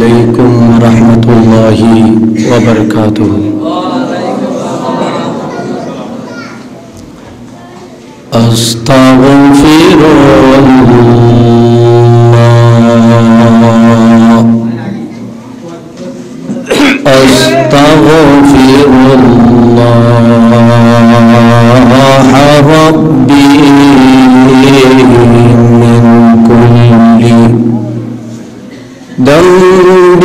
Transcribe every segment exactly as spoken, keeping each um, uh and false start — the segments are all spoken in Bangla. عليكم ورحمة الله وبركاته. أستغفر الله أستغفر الله ربي من كل ذنب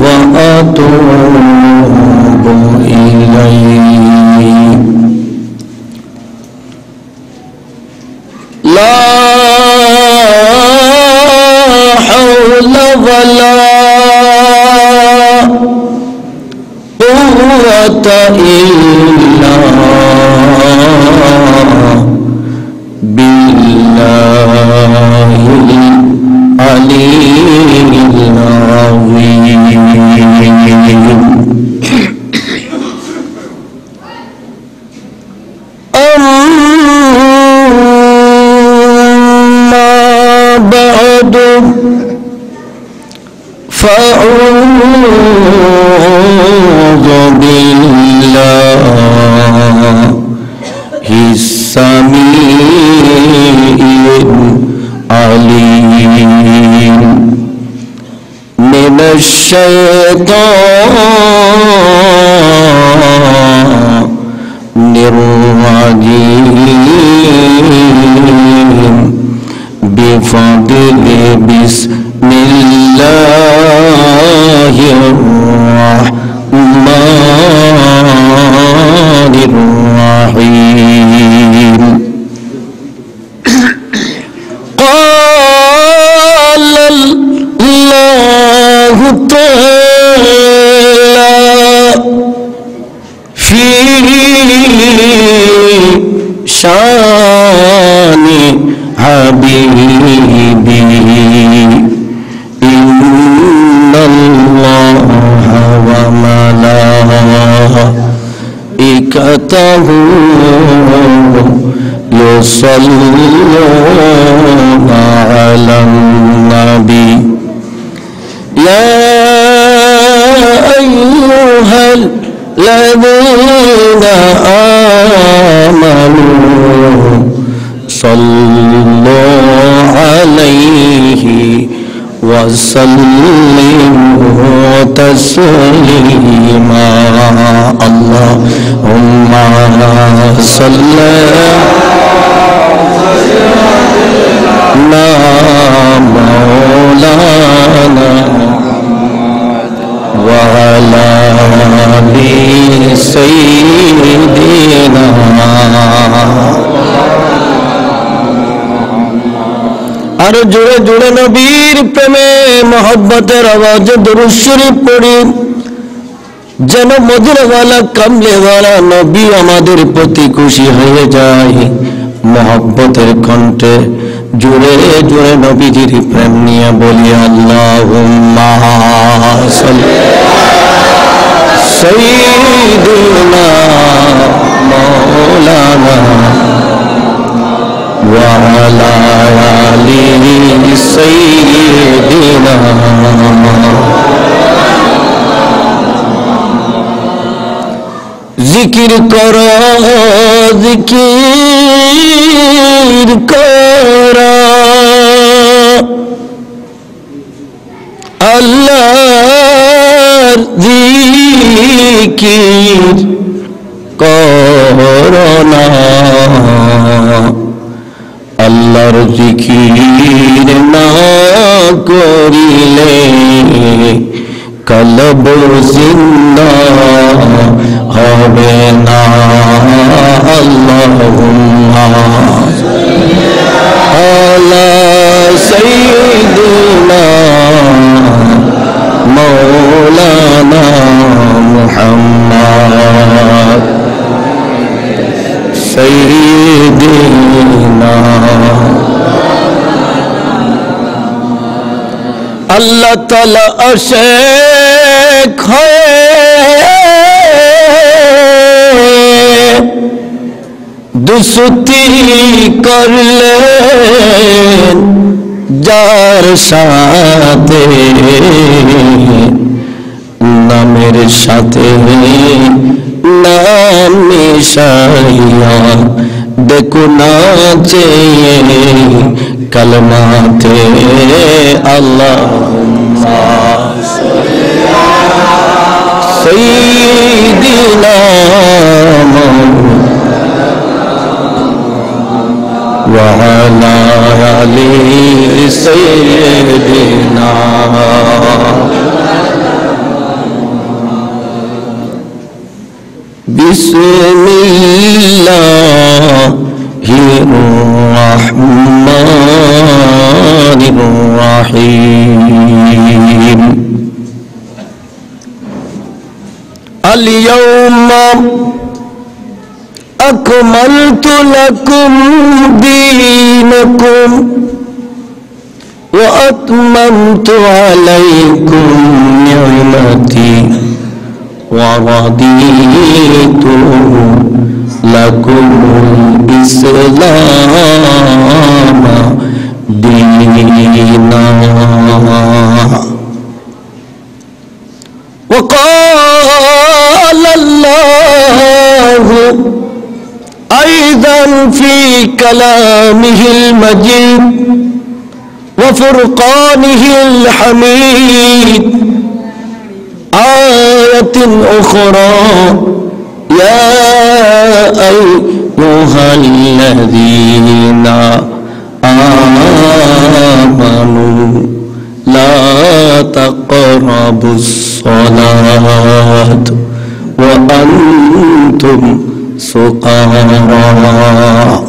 وأتوب إليه لا حول ولا قوة إلا بالله علي العظيم أما بعد فأعوذ بالله السميع عليم من الشيطان الرجيم بفضل بسم الله الرحمن الرحيم شان حبيبي إن الله وملائكته يصلون على النبي يا أيها الذين آمنوا صلوا عليه وسلموا تسليما اللهم صل على مولانا وعلى آل سيدنا আর জুড়ে জুড়ে নবীর প্রেমে মহব্বতের আওয়াজে দরুদ শরীফ পড়ি যেন মদিনাওয়ালা কামলেওয়ালা নবী আমাদের প্রতি খুশি হয়ে যায় মহব্বতের কণ্ঠে জুড়ে জুড়ে নবীজির প্রেম নিয়ে বলি আল্লাহুম্মা সাল্লি আলা সাইয়্যিদিনা মাওলানা وعلى آل سيدنا ذكر کرو ذكر کرو اللہ ذكر کرو আল্লাহর জিকির না করিলে কলব জিন্দা হবে না Allah Ta'ala aşık hoye dusuti karlen jar saate na mere saate na mishaiya dekho na cheye kalmate Allahumma salli ala sayyidina Muhammad wa ala ali sayyidina bismillahirrahmanirrahim اليوم أكملت لكم دينكم وأتممت عليكم نعمتي ورضيت لكم الإسلام دينا وقال الله أيضا في كلامه المجيد وفرقانه الحميد آية أخرى يا أيها الذين آمنوا لا تقربوا الصلاة وأنتم سقراء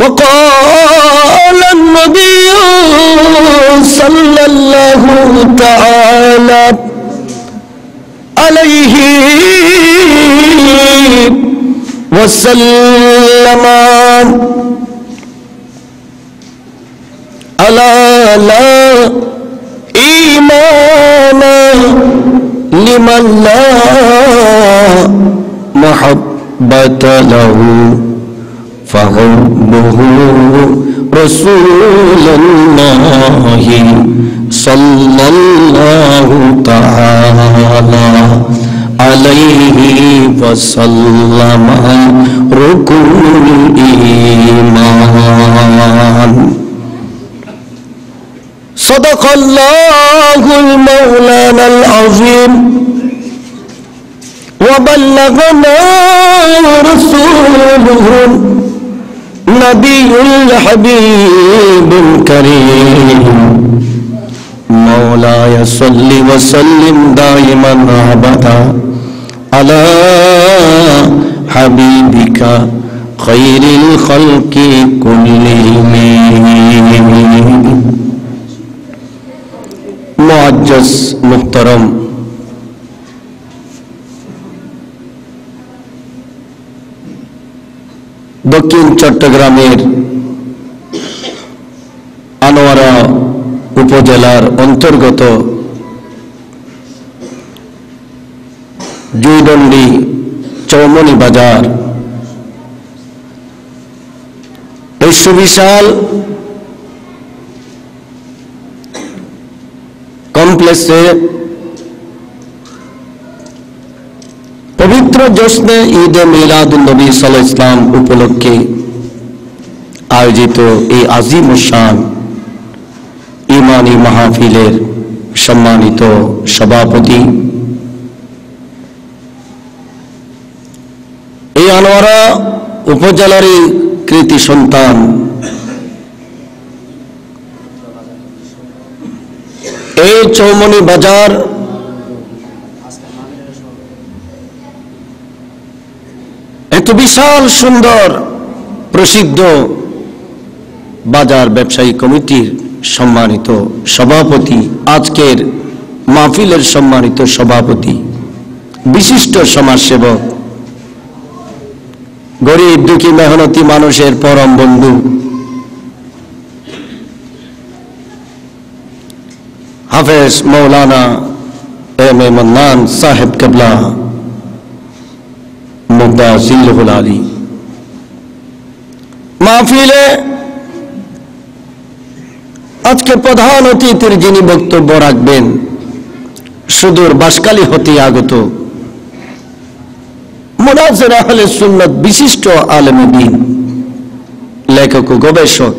وقال النبي صلى الله تعالى عليه وسلم ألا لا إيمان لمن لا محبة له فحبه رسول الله صلى الله تعالى عليه وسلم ركن الإيمان صدق الله المولانا العظيم وبلغنا رسوله نبي الحبيب الكريم مولاي صل وسلم دائما أبدا على حبيبك خير الخلق كلهم معجز محترم দক্ষিণ চট্টগ্রামের আনোয়ারা উপজেলার অন্তর্গত জুইডন্ডি চৌমনি বাজার এই সুবিশাল কমপ্লেক্সে পবিত্র জশ্নে ঈদে মিলাদুন নবী সাল্লাল্লাহু আলাইহি ইসলাম উপলক্ষে আয়োজিত এই আজিম শান ইমানি মাহফিলের সম্মানিত সভাপতি এই আনোয়ারা উপজেলারই কৃতি সন্তান এই চৌমনি বাজার এত বিশাল সুন্দর প্রসিদ্ধ বাজার ব্যবসায়ী কমিটির সম্মানিত সভাপতি, আজকের মাহফিলের সম্মানিত সভাপতি, বিশিষ্ট সমাজসেবক, গরিব দুঃখী মেহনতি মানুষের পরম বন্ধু, হাফেজ মৌলানা এম এ মন্নান সাহেব কেবলা মুদাসিলুল আলী। মাহফিলে আজকে প্রধান অতিথির যিনি বক্তব্য রাখবেন সুদূর বাঁশখালী হতে আগত মুনাজ্জের আহলে সুন্নাত বিশিষ্ট আলেমে দ্বীন, লেখক ও গবেষক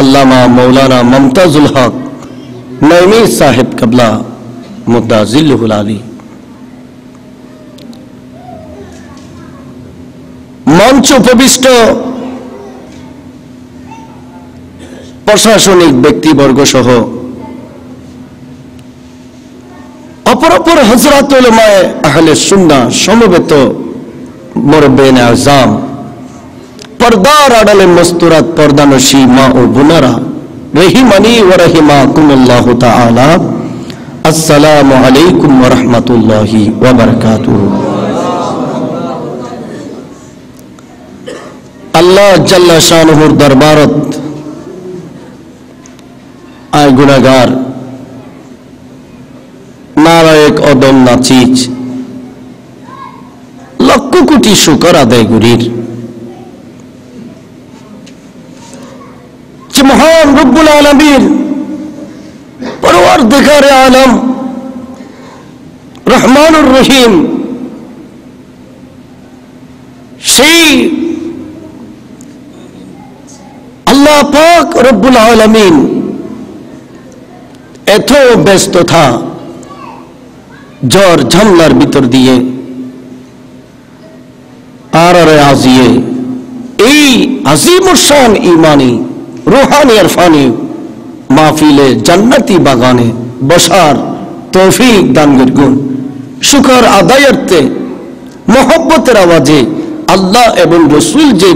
আল্লামা মৌলানা মমতাজুল হক নাইমি সাহেব কেবলা মুদাজিল্লুল আলী। মঞ্চ উপবিষ্ট প্রশাসনিক ব্যক্তিবর্গ সহ অপর অপর হযরত উলামায়ে আহলে সুন্নাহ সমবেত মুরব্বিয়ানে আযম, পর্দার আড়ালে মস্তুরাত পর্দানশী মা ও বোনেরা, রহিমানি ওয়া রাহিমাকুমুল্লাহু তাআলা, আসসালামু আলাইকুম ওয়া রাহমাতুল্লাহি ওয়া বারাকাতুহু। আল্লাহ জাল্লা শানুহুর দরবারত আয় গুনাহগার নারায়ক অদম নাচিজ লক্ষ কোটি শুকর আদায় করির যে মহান রব্বুল আলামিন পরওয়ারদিগারে আলম রহমানুর রহিম, সেই আল্লাহ পাক রব্বুল আলামিন এত ব্যস্ত থা ঝড় ঝামলার ভিতর দিয়ে আর আজিয়ে এই আজিমুরশান ইমানি রুহানি ইরফানি মাহফিলে জান্নাতি বাগানে বসার তৌফিক দান করুন। শুকর আদায়ার্থে মহব্বতের আওয়াজে আল্লাহ এবং রসুল যে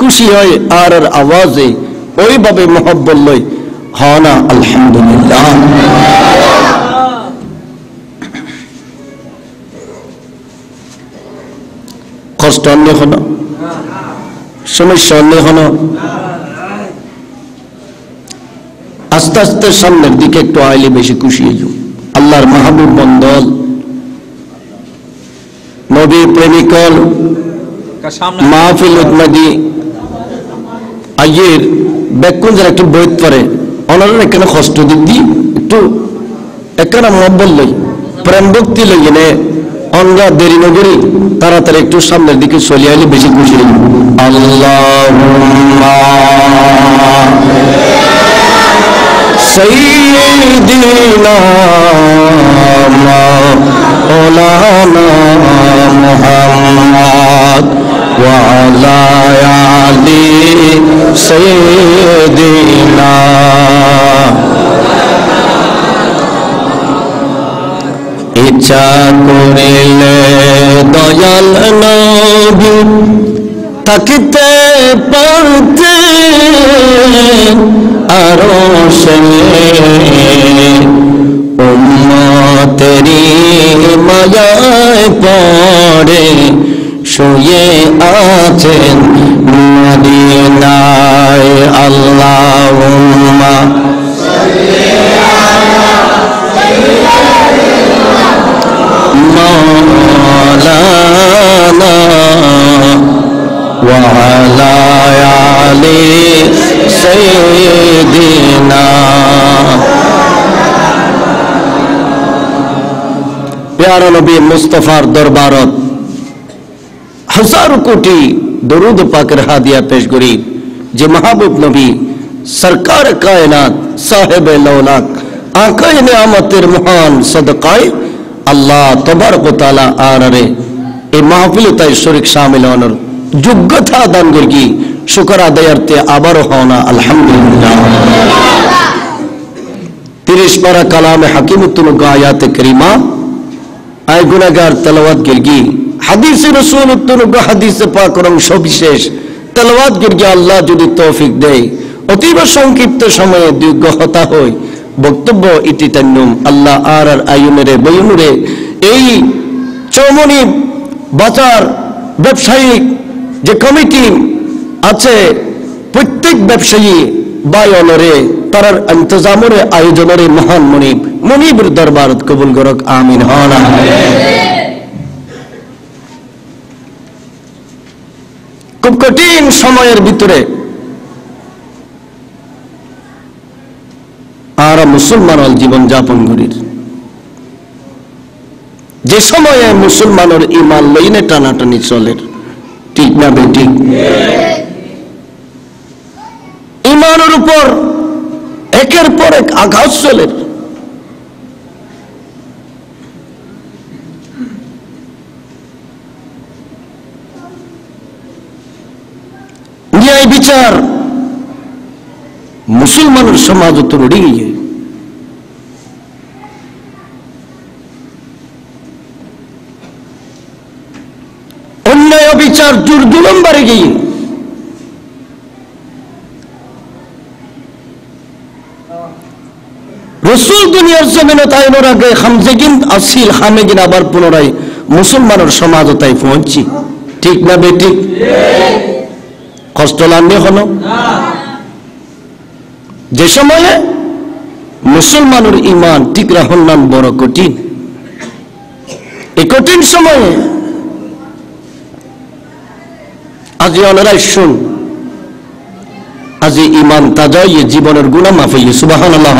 খুশি হয় আর আওয়াজে ওইভাবে মহব্বত লয় হানা আলহামদুলিল্লাহ। কষ্ট অন্য হন, সমস্যা অন্য হন, আস্তে আস্তে সামনের দিকে একটু আইলে বেশি খুশি হইল। আল্লাহর মাহবুব বন্দল নবী প্রেমিকল মাহফিল উদ্মাদি আইয়ের ব্যাকুন যারা একটু বৈধ করে ওনারা এখানে কষ্ট দিদি একটু একখানা মহব্বত লই প্রেম ভক্তি লই এনে অঙ্গা দেরি নগরী তাড়াতাড়ি একটু সামনের দিকে চলে আইলে বেশি খুশি হইল। আল্লাহ سيدنا مولانا محمد وعلى آله سيدنا ইচ্ছা করিলে দয়াল নবী থাকিতে পারতেন আরশে, উম্মতেরি মায়ায় পড়ে শুয়ে আছেন মদিনায়। আল্লাহুম্মা সাল্লি আলা সাইয়্যিদিনা মাওলানা ওয়া আলা আলিহি সাইয়্যিদিনা। প্যারা নবী মুস্তাফার দরবারত হাজার কোটি দরুদ পাকের হাদিয়া পেশ করি যে মাহবুব নবী সরকার কায়নাত সাহেবে লৌলাক আকায়ে নিয়ামতের মহান সদকায় আল্লাহ তাবারক ওয়া তাআলা আরারে এই মাহফিলে তাই শরীক শামিল হওয়ার যোগ্যতা দান করি। শুকর আদায়ার্থে আবারও হওয়া আলহামদুলিল্লাহ। তিরিশ পারা কালামে হাকিমুতুল গায়াতে করিমা আয় গুনাহগার তেলাওয়াত গিলগি হাদিসে রাসূল উত্তরক হাদিসে পাক করং সবিশেষ তেলাওয়াত করি আল্লাহ যদি তৌফিক দেয় অতীব সংক্ষিপ্ত সময়ে দীর্ঘ হতা হই বক্তব্য ইতিতান্নুম আল্লাহ আর আর আয়ুমেরে বয়ুনুরে এই চৌমনি বাজার ব্যবসায়িক যে কমিটি আছে প্রত্যেক ব্যবসায়ী বায়নরে তার ইন্তজামরে আয়োজনরে মহান মনিব মনিবের দরবার কবুল করক আমিন হন আমিন খুব কঠিন সময়ের ভিতরে আর মুসলমানের জীবন যাপন করির যে সময়ে মুসলমানের ইমান লইনে টানাটানি চলে ঠিক না বেটি ইমানের উপর একের পর এক আঘাত চলে বিচার মুসলমানের সমাজ তো রড়ি গিয়ে অন্যায় বিচার দুর্দুলম বাড়ি গিয়ে রসুল দুনিয়ার জমিনে তাইনোর আগে হামজেগিন আসিল হামেগিন আবার পুনরায় মুসলমানের সমাজ তাই পৌঁছি ঠিক না বেটি কষ্ট লাগবে হলো যে সময়ে মুসলমানের ইমান ঠিক রাখল নাম বড় কঠিন এই কঠিন সময়ে আজ অনারাই শুন আজ ইমান তাজাইয়ে জীবনের গুণা মাফাইয়ে সুবহানাল্লাহ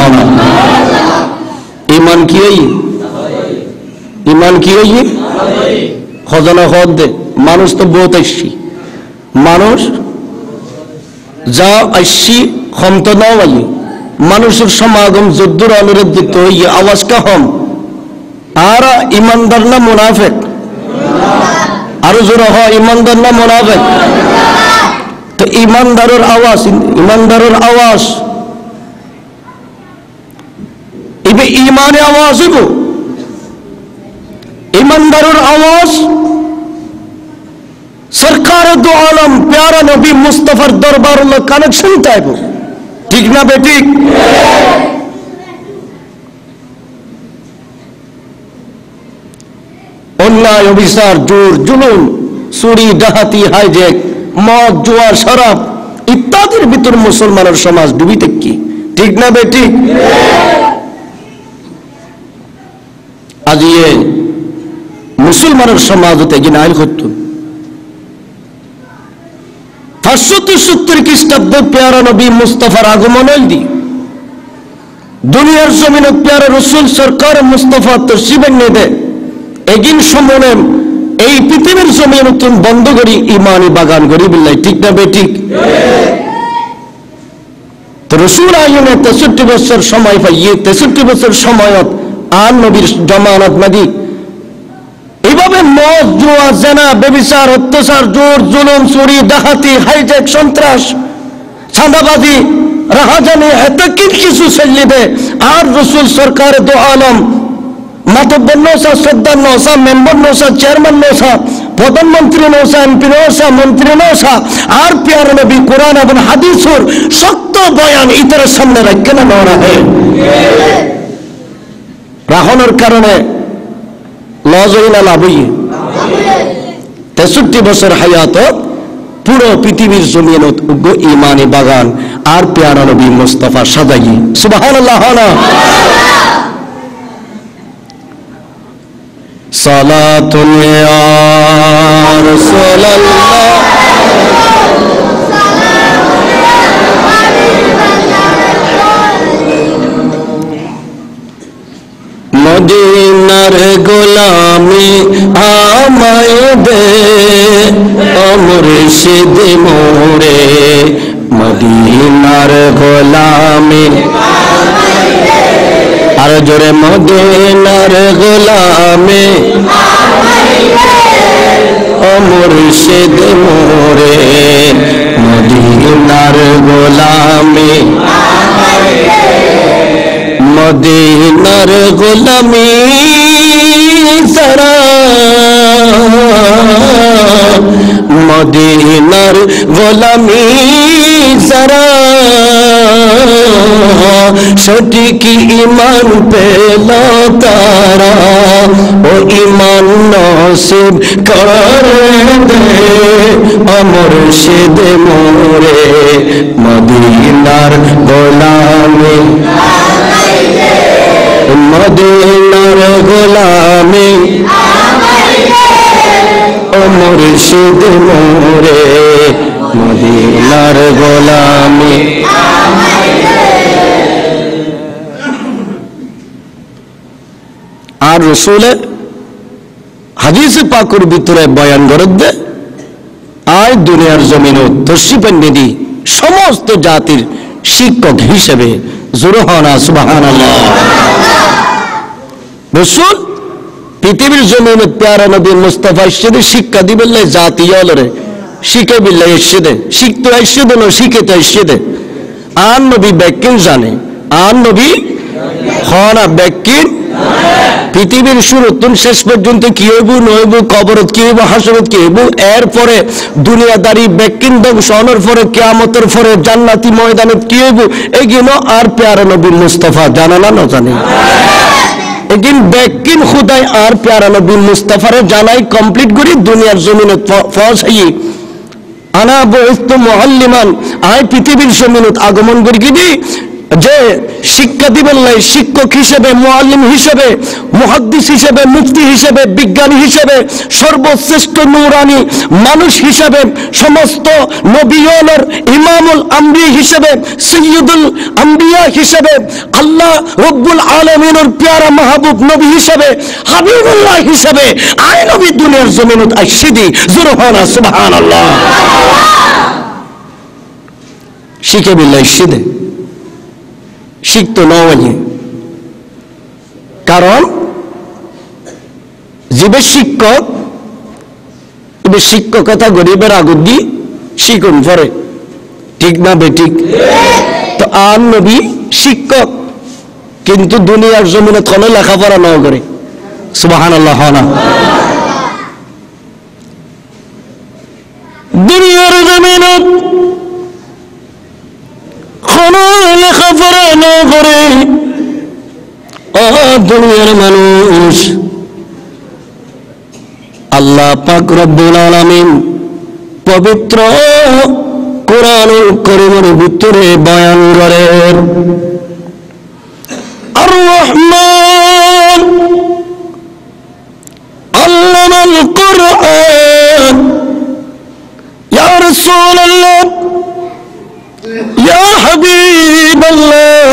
ইমান কি হই ইমান কি হই খজানা হদ দে মানুষ তো বহুত আসছি মানুষ যা আসছি ক্ষমত না বলি মানুষের সমাগম যদ্দুর অনুরোধিত হইয়া আওয়াজ কাহম আর ইমানদার না মুনাফেক আরো জোর হয় ইমানদার না মুনাফেক তো ইমানদারের আওয়াজ ইমানদারের আওয়াজ এবে ইমানে আওয়াজ হইব ইমানদারের আওয়াজ सरकार दो आलम प्यारा नबी मुस्तफा दरबार कनेक्शन टाइप ठीक ना बेटी अन्याय अभिचार जोर जुलूम चुरी डाहाती हाईजेक मद जुआ शराब इत्यादि भीतर मुसलमान समाज डूबी तक की ठीक ना बेटी आज ये मुसलमान समाज होते गिनाइल खुद আশোতে সত্তর খ্রিস্টাব্দ প্যারা নবী মুস্তাফার আগমন হইলি দুনিয়ার জমিনে প্যারা রসুল সরকার মুস্তাফা তশরিফ এনে দে এগিন সমনে এই পৃথিবীর জমিনে নতুন বন্ধ করি ইমানি বাগান করি বিল্লাহ ঠিক না বেঠিক তো রসুল আইনে তেষট্টি বছর সময় পাইয়ে তেষট্টি বছর সময়ত আর নবীর জমানত নাদি এইভাবে মদ জুয়া জেনা ব্যভিচার অত্যাচার জোর জুলুম চুরি ডাকাতি হাইজ্যাক সন্ত্রাস চাঁদাবাজি রাহাজানি এত কিছু চললিবে আর রসুল সরকার দো আলম মাতব্বর নৌসা সর্দার নৌসা মেম্বার নৌসা চেয়ারম্যান নৌসা প্রধানমন্ত্রী নৌসা এমপি নৌসা মন্ত্রী নৌসা আর পেয়ার নবী কোরআন এবং হাদিসুর শক্ত বয়ান ইতরের সামনে রাখে না নড়া হয় রাহনের কারণে তেষট্টি বছর হায়াত পুরো পৃথিবীর জমিন ইমানে বাগান আর পেয়ারা নবী মুস্তাফা সাদাই সুবহানাল্লাহ সালাতুন ইয়া রাসূলুল্লাহ মদিনার গোলামি আমায় দে ও মুর্শিদ মোরে মদিনার গোলামি আমায় দে আর জোরে মদিনার গোলামি আমায় দে ও মুর্শিদ মোরে মদিনার গোলামি আমায় দে মদিনার গোলামি সারা মদিনার গোলামি সারা সঠিক ইমান পেল তারা ও ইমান নসিব করে দে অমর সেদ মোরে মদিনার গোলামি মদিনার গোলামি অমর সেদ মোরে মদিনার গোলামি। আর রসুলে হাদিসে পাকুর ভিতরে বয়ান করবে আর দুনিয়ার জমিন তর্শিপন্ডিদি সমস্ত জাতির শিক্ষক হিসেবে জুরহানা সুবহানাল্লাহ। রসুল পৃথিবীর জমিনে প্যারা নবী মুস্তাফা ইসেদে শিক্ষা দিবেলে জাতি অলরে শিখে বিল্লা ইসেদে শিখতে ইসেদে ন শিখেতে ইসেদে আর নবী ব্যাকিন জানে আর নবী খানা ব্যাকিন পৃথিবীর শুরু তুন শেষ পর্যন্ত কি হইব নইব কবরত কি হইব হাসরত কি হইব এরপরে দুনিয়াদারি ব্যাকিন ধ্বংস হওয়ার পরে কিয়ামতের পরে জান্নাতি ময়দানে কি হইব এগুলো আর প্যারা নবী মুস্তাফা জানা না জানে। একদিন ব্যাকিন খুদাই আর প্যারা নবী মুস্তাফারে জানাই কমপ্লিট করি দুনিয়ার জমিনে পৌঁছাই আনা বস্তু মুআল্লিমান আই পৃথিবীর জমিনত আগমন করি কিদি যে শিক্ষা দিবেন নাই শিক্ষক হিসেবে মুআল্লিম হিসেবে মুহাদ্দিস হিসেবে মুফতি হিসেবে বিজ্ঞানী হিসেবে সর্বশ্রেষ্ঠ নূরানি মানুষ হিসেবে সমস্ত নবীওয়ালার ইমামুল আম্বিয়া হিসেবে সৈয়দুল আম্বিয়া হিসেবে আল্লাহ রব্বুল আলামিনের প্যারা মাহবুব নবী হিসেবে হাবিবুল্লাহ হিসেবে আই নবী দুনিয়ার জমিনত আসিদি জুরহানা সুবহানাল্লাহ। শিখে বিল্লাহ ইসিদে শিখতো নয় কারণ জীবের শিক্ষক শিক্ষকতা গরিবের আগুন দি শিখুন পরে ঠিক না বেঠিক তো আর নবী শিক্ষক কিন্তু দুনিয়ার জমিনে কোনো লেখাপড়া না করে সুবহানাল্লাহ। না দুনিয়ার জমিনে লেখাপড়া না করে দুনিয়ার মানুষ আল্লাহ পাক রব্বুল আলামিন পবিত্র কোরআনুল করিমের ভিতরে বয়ান করেন আর রহমান আল্লামাল কোরআন ইয়া রাসূলুল্লাহ ইয়া হাবিবাল্লাহ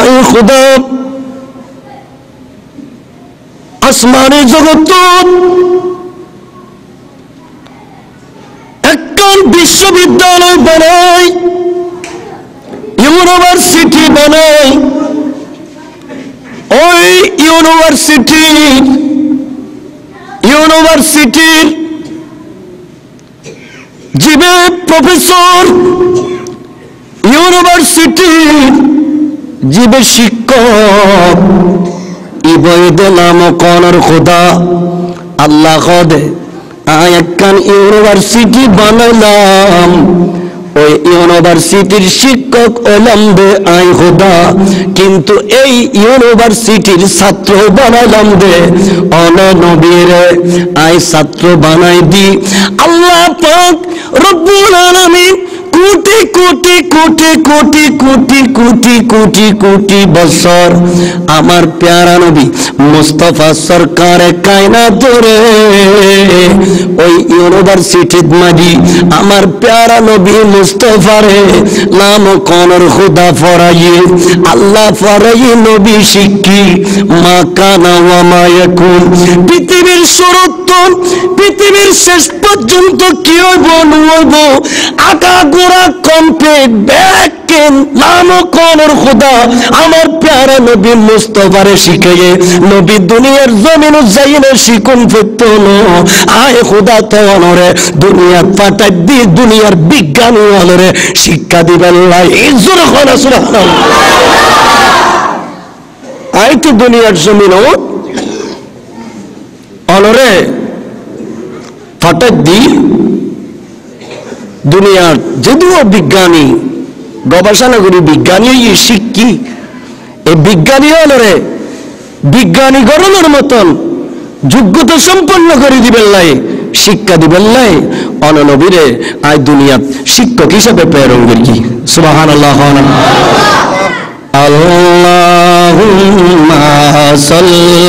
আই খুদা আসমানে জগত একজন বিশ্ববিদ্যালয় বানাই ইউনিভার্সিটি বানাই ওই ইউনিভার্সিটি ইউনিভার্সিটির জীবে প্রফেসর ইউনিভার্সিটি জীবে শিক্ষক খোদা আল্লাহ খোদে একখান ইউনিভার্সিটি বানাইলাম ওই ইউনিভার্সিটির শিক্ষক ওলামবে আই খোদা কিন্তু এই ইউনিভার্সিটির ছাত্র বানাইলাম দে অনবীর আই ছাত্র বানাই দি আল্লাহ পাক রব্বুল আলামিন কোটি কোটি কোটি কোটি কোটি কোটি কোটি কোটি বছর আমার প্যারা নবী মুস্তাফা সরকার কায়নাত ধরে ওই ইউনিভার্সিটির মাঝি আমার প্যারা নবী মুস্তাফারে নাম কোনর খোদা ফরাইয়ে আল্লাহ ফরাইয়ে নবী শিক্ষি মা কানা ওয়া মা ইয়াকুন পৃথিবীর শুরু পৃথিবীর শেষ পর্যন্ত কি হইব নইব আকা গোরা কমপ্লিট ব্যাক আমার প্যারা নবী মুস্তাফারে শিখাইয়ে নবী দুনিয়ার জমিন জাইনে শিকুন ফেতল আয় খোদা তোরে দুনিয়ার পাঠাই দি দুনিয়ার বিজ্ঞানী অলরে শিক্ষা দিবেন লাই ইজুর খোনা সুবহানাল্লাহ। আয় তো দুনিয়ার জমিন Honore Fatak di Dunia Jeduo Bigani Gobashana Guru Bigani Yishiki A Bigani Honore Bigani Gorunor Moton Juguta Sampan Nagari di Bellai Shikka di Bellai Ononobire I Dunia Shikko Kisha Peperongurki Subhanallah Allah Allahumma Salli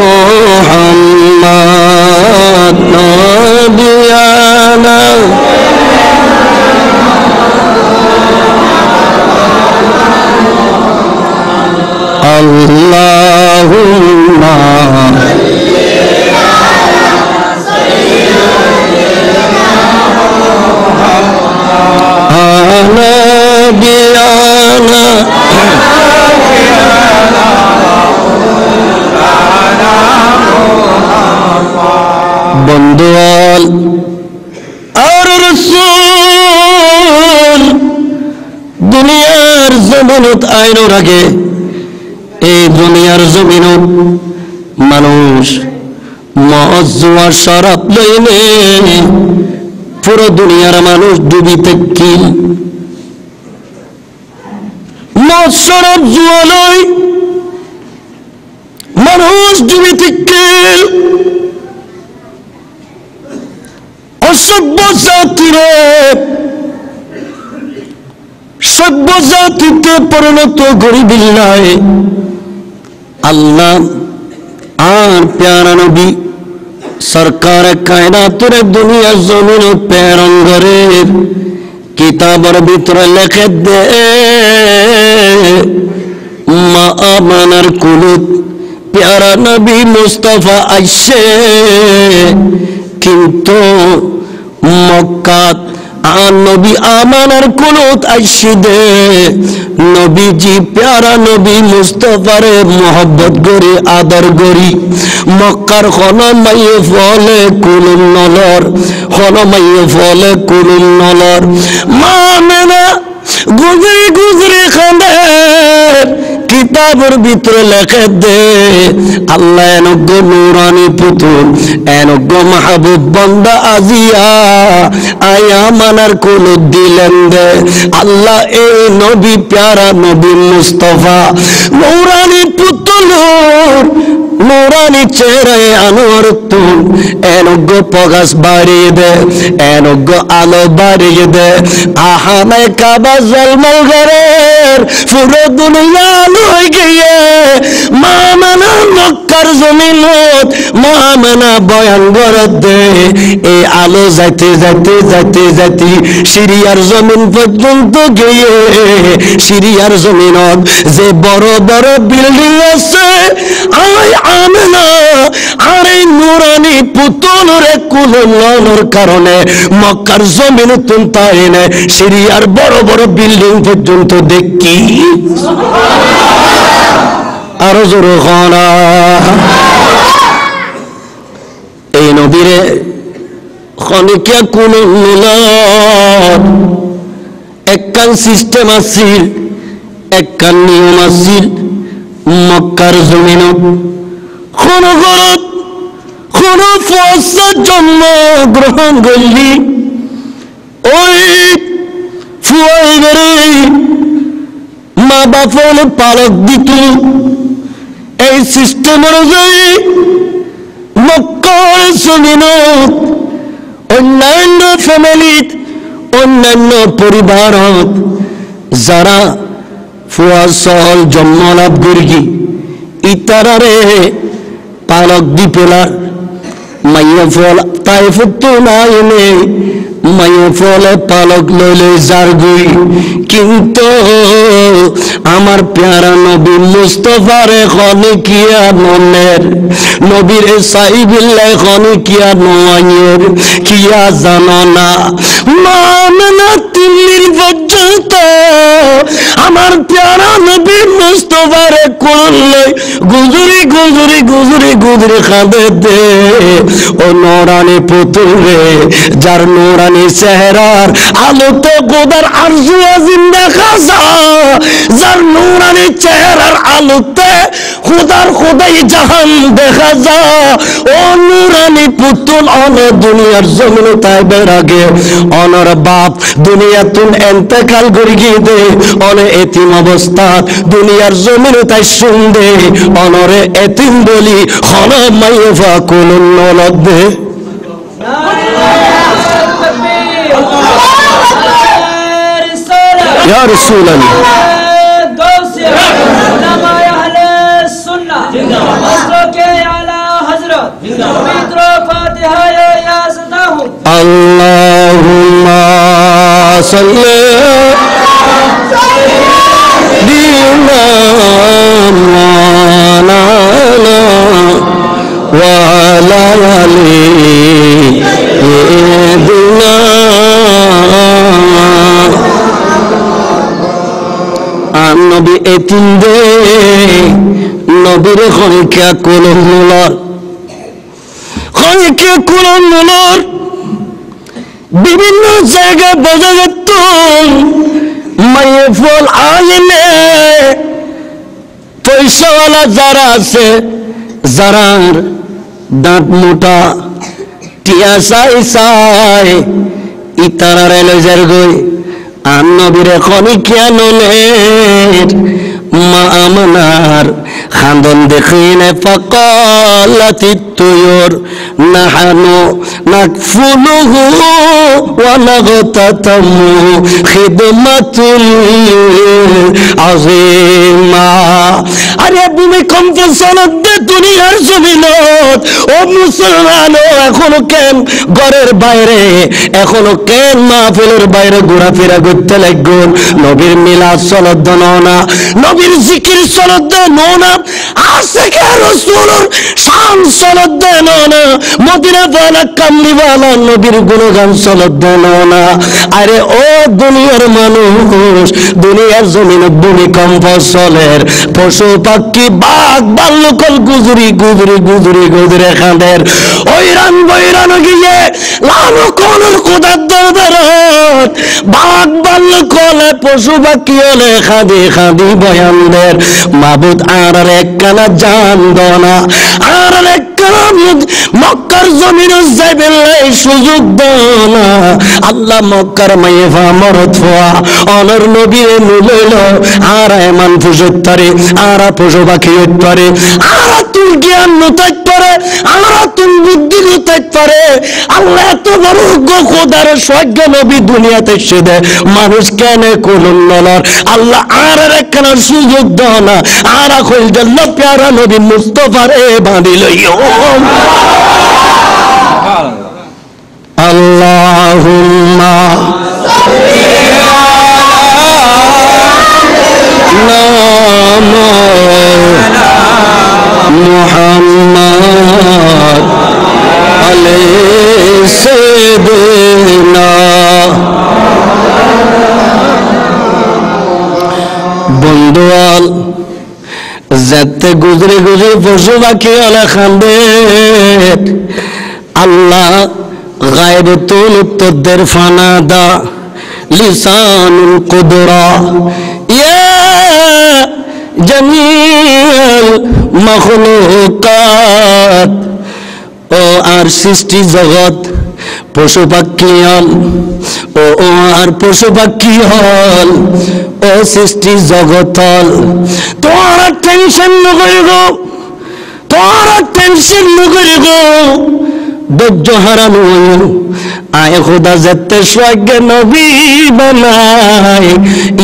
Muhammad Nabiyana Allahumma Nabiyana Bandual Ar Rasul Duniyar Zamanut Aynur Age E Duniyar Zamanut Manush Muazzwa Sharap Laine Pura Duniyar Manush Dubi Tekki Muaz Sharap Zualai Manush Dubi Tekki সবজাতিরে সবজাতিতে পরিণত করি বিল্লাহ আল্লাহ আর প্যারা নবী সরকার কায়নাতের দুনিয়া জমিন প্রেরণ করে কিতাবের ভিতরে লিখে দে মা আমানার কুলুত প্যারা নবী মুস্তাফা আইছে কিন্তু মক্কাত আর নবী আমানার কুনুত আইসিদে নবীজি প্যারা নবী মুস্তাফারে mohabbat করে আদর করি মক্কার খনমাই ফলে কুলুল নলর খনমাই ফলে কুলুল নলর মামেনা গুজরি গুজরি খন্দে কিতাবের ভিতরে লেখা দে আল্লাহ এনগো নূরানি পুতুল এনগো মাহবুব বান্দা আজিয়া আয়া মানার কোন দিলেন দে আল্লাহ এ নবী প্যারা নবী মুস্তাফা নূরানি পুতুল নূরানি চেহারায় আনোয়ার তুল এনগো পগাস বাড়িয়ে দে এনগো আলো বাড়িয়ে দে আহামে কাবা জলমল গরের পুরো দুনিয়া হই গিয়ে মামনা মক্কার জমিনত মামনা বয়ান গরত দে এই আলো যাইতে যাইতে যাইতে যাইতে সিরিয়ার জমিন পর্যন্ত গিয়ে সিরিয়ার জমিনত যে বড় বড় বিল্ডিং আছে আই আমনা আর এই নূরানি পুতুলরে কুলুলর কারণে মক্কার জমিন তুলতায় না সিরিয়ার বড় বড় বিল্ডিং পর্যন্ত দেখি সুবহানাল্লাহ আরজুরু খানা এই নবীরে খনিকা কোন মিলাদ এককান সিস্টেম আছিল এককান নিয়ম আছিল মক্কার জমিন কোন গরত কোন ফসা জন্ম গ্রহণ গলি ওই ফুয়াই বেরি মা বাপল পালক দিত এই সিস্টেম অনুযায়ী মক্কার জমিনত অন্যান্য ফ্যামিলিত অন্যান্য পরিবারত যারা ফুয়া সহল জন্ম লাভ করি ইতারারে পালক দি পেলা মাইয়া ফল তাই ফুটতো না এনে মাইয়া ফলে পালক লইলে জারগুই কিন্তু আমার প্যারা নবী মুস্তাফারে খনিকিয়া ননের নবীর সাইবিল্লাহ খনিকিয়া নওয়ায়ের কিয়া জানো না মামনা তিমির বজ্জ তো আমার প্যারা নবী মুস্তাফার কোল লই গুজুরি গুজুরি গুজুরি গুজুরি খাবে দে ও নূরানি পুতুল রে যার নূরানি চেহারার আলোতে গোদার আরজু জিন্দা খাজা যার নূরানি চেহারার আলোতে খোদার খোদাই জাহান দেখা যা ও নূরানি পুতুল অন দুনিয়ার জমিন তাই বেরাগে অনর বাপ দুনিয়া তুন এন্তেকাল করে গিয়ে অন এতিম অবস্থা দুনিয়ার জমিন তাই শুনবে অনরে এতিম বলি হল মাইফা কোন নলদ দে ইয়া রাসূলুল্লাহ Allahumma salli dina manana wa ala ali dina annabi etinde nabire khonka kolonlar khonka kolonlar বিভিন্ন জায়গায় বোঝা যেত মাইফল আইনে পয়সাওয়ালা যারা আছে যারা দাঁত মোটা টিয়া চাই চাই ইতারা রেলেজার গই আর নবীর খনিকিয়া নলের মা আমানার খান্দন দেখিনে ফাকালাতি তুয়ুর নাহানু নাকফুলুহু ওয়া নাগতাতামু খিদমাতুল আযীমা আরে ভূমিকম্প সনদ দে দুনিয়ার জমিনত ও মুসলমান এখনো কেন ঘরের বাইরে এখনো কেন মাহফিলের বাইরে ঘোরাফেরা করতে লাগল নবীর মিলাদ সনদ দনো না নবীর জিকির সনদ দনো না আশিকে রাসূলের শান সনদ দনো না মদিনা ওয়ালা কামলিওয়ালা নবীর গুণগান সনদ দনো না আরে ও দুনিয়ার মানুষ দুনিয়ার জমিনে ভূমিকম্প সলের পশু পাখি বাঘ ভাল্লুকল গুজরি গুজরি গুজরি গুজরে খাঁদের ওইরান বৈরান গিয়ে লানো কোনর খোদার দরবারত বাঘ ভাল্লুকলে পশু পাখি হলে খাঁদি খাঁদি বয়ানদের মাবুদ আর একখানা জান দনা আর একখানা মক্কার জমিন যাইবেন লাই সুযোগ দনা আল্লাহ মক্কার মাইফা মরত হওয়া অনর নবী নুলল আর এমন ফুজত্তারে আর পশু পাখি উত্তরে আর তুল জ্ঞান নতাই পারে আর তুল বুদ্ধি নতাই পারে আল্লাহ এত বড় খোদার সজ্ঞ নবী দুনিয়াতে সেদে মানুষ কেন কোলন নলার আল্লাহ আর একখানা সুযোগ দনা আর কইল জন্য প্যারা নবী মুস্তাফা রে বাঁধি লইও Allahumma salli ala Muhammad alayhi sayyidina বন্ধুয়াল যাতে গুজরে গুজরে পশু পাখি ওলা খাবে আল্লাহ গায়বতুল উত্তরদের ফানাদা লিসানুল কুদরা ইয়া জামিল মখলুকাত ও আর সৃষ্টি জগৎ পশু পাখি হল ও আর পশু পাখি হল ও সৃষ্টি জগৎ হল তোরা টেনশন নগরি গো তোরা টেনশন নগরি গো ধৈর্য হারানো আয় খোদা যেতে স্বর্গে নবী বানায়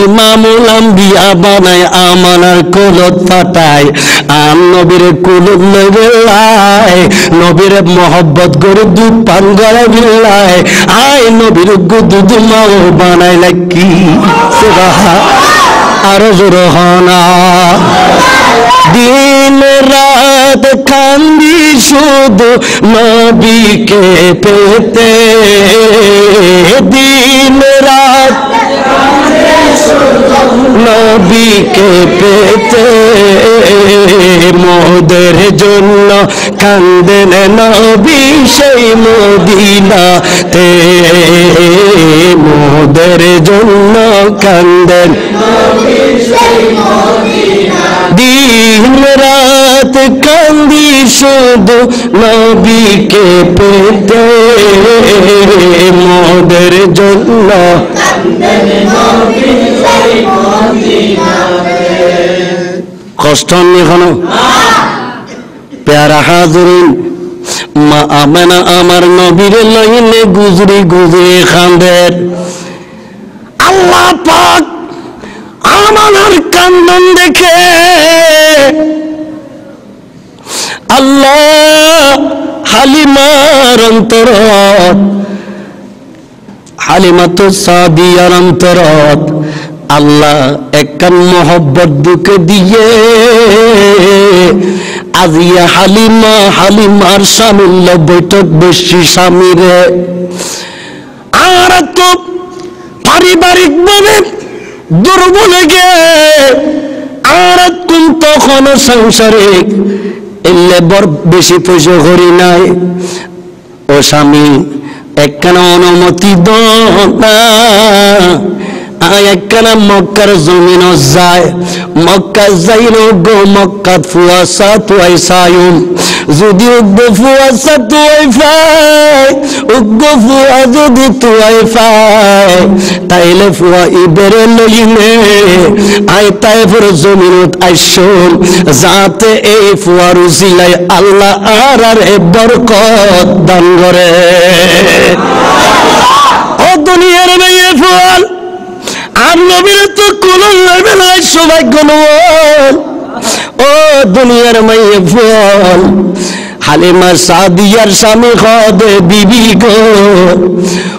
ইমামুল আম্বিয়া বানায় আমানার কুলত ফাটায় আম নবীর কুলত লইলায় নবীর মহব্বত করে দুধ পান করে বিল্লায় আয় নবীর দুধ মাও বানায় লাগি আরো জোর হনা দিন রাত কান্দি শুধু নবীকে পেতে দিন রাত नबी के पेते मोदर जुन्ना कांदन नबी शे मोदीना ते मोदर जुन्ना कांदन नबी शे मोदीना दिन रात कांदी शुदु नबी के पेते मोदर जुन्ना कांदन नबी शे मोदीना कष्ट निखनो प्यारा हाज़रीन मा आमना आमर नबीर लाइने गुजरी गुजरी खांदेर अल्लाह पाक आमनार कांदन देखे अल्लाह हालिमार अंतरात हालिमातु सादियार अंतरात अल्लाह एकन मोहब्बत दुख दिए आज ये हालिमा हालिमार शामिल बैठक बसी शामिल आर तो पारिवारिक भावे दुर्बल गए आर तुम तो खन सांसारिक इल्ले बर बेशी पुजो करी नाई ओ स्वामी एकन अनुमति दो ना आयकना मक्कर ज़मीनों जाए मक्का ज़हीरों गो मक्का फुआसा तो ऐसा यूं जुदी उग्गो फुआसा तो ऐसा उग्गो फुआ जुदी तो ऐसा ताइले फुआ इबेरे लोलिने आय ताइ फुर ज़मीनों ऐशों जाते ए फुआ रुज़िले अल्लाह आरे बरकत दंगरे ओ दुनिया में ये फुआ অনতন্ত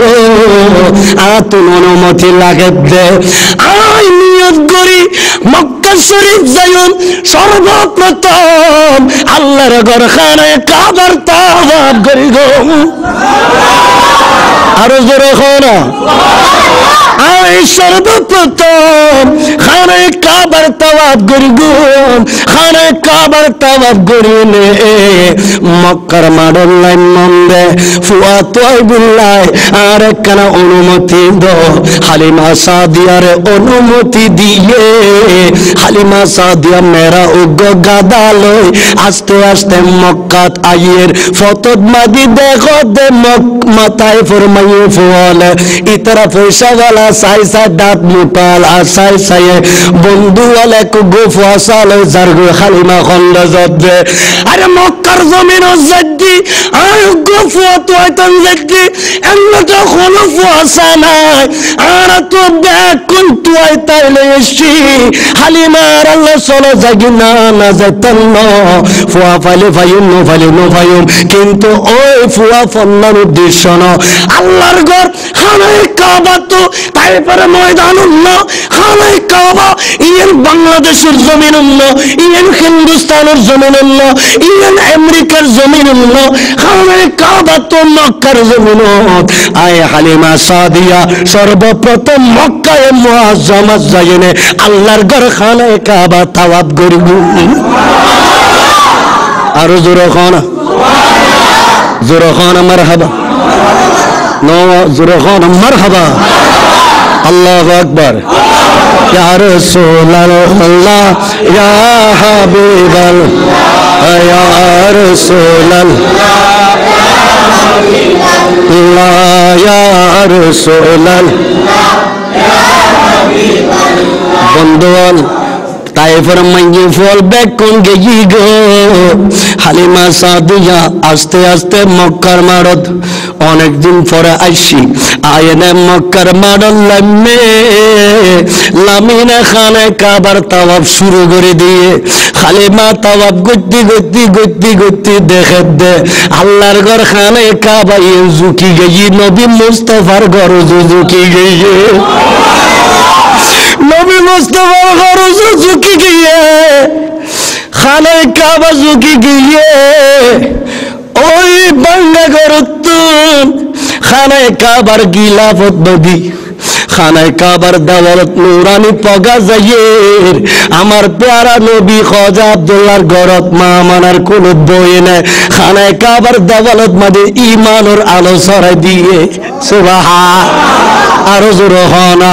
गो आतुनों मोती लगे दे आई नियत गोरी मक्कर शरीफ ज़यून सर्वप्रथम अल्लाह रगर खाने काबर तावाब अनुमति दो हालिमा सादिया रे अनुमति दिए हालिमा सादिया मेरा उगो गादा लो आस्ते आस्ते मक्का आइएर फतद मादी देखो दे मक मताई फरमाइए फुआल इतरा फैसा वाला साइसा दात मुकाल आसाई साये बंदू वाले कुगो फुआसाले जरगु खलीमा खंडा ज़द्दे अरे मक्कर ज़मीनों ज़द्दी आय कुगो फुआतु आयतन ज़द्दी एम्म तो खोलो फुआसाना आरा तो बैकुंतु आयताले शी खलीमा रल्ला सोलो ज़गिना नज़तनो फुआ फले फायुम नो फले नो फायुम किंतु ओए फुआ फन्ना उद्देश्य न अल्लाह रगर खाने काबा तो ताई पर मौजदानु ना खाने काबा ये न बांग्लादेश ज़मीनु ना ये न हिंदुस्तान ज़मीनु ना ये न अमेरिका ज़मीनु ना खाने काबा तो मक्कर ज़मीनु आये हालिमा सादिया सर्वप्रथम मक्का ये मुआज़मा ज़यने अल्लाह रगर खाने काबा तवाब गुरु आरुजुरो खाना जुरखान मरहबा नो जुरखान मरहबा अल्लाह अकबर या रसूल अल्लाह या हबीब अल्लाह या रसूल अल्लाह या रसूल अल्लाह या हबीब अल्लाह बंदवान Taifer mangi fall back on Gigo Halima Sadia Aste Aste Mokar Marot on a din for a Aishi I am Mokar Madon Lame Lamina Hane Kabar Tawab Suruguri Di Halima Tawab Gutti Gutti Gutti Gutti Dehede Allah Gorhane Kaba Yuzuki Gayi Nobi Mustafa Goruzuki Gayi Nobi Mustafa Goruzuki Gayi Hane Kaba Zuki Gayi Oi Banga Gorutun Hane Kabar Gila Vodbadi Khana Kabar Dawalat Nurani Poga Zayir Amar Pyara Nobi Khaja Abdullah Gorot Maamanar Kulub Boyne Khana Kabar Dawalat Made Iman Aur Alo Sara Diye Subhanallah Arzu Rohana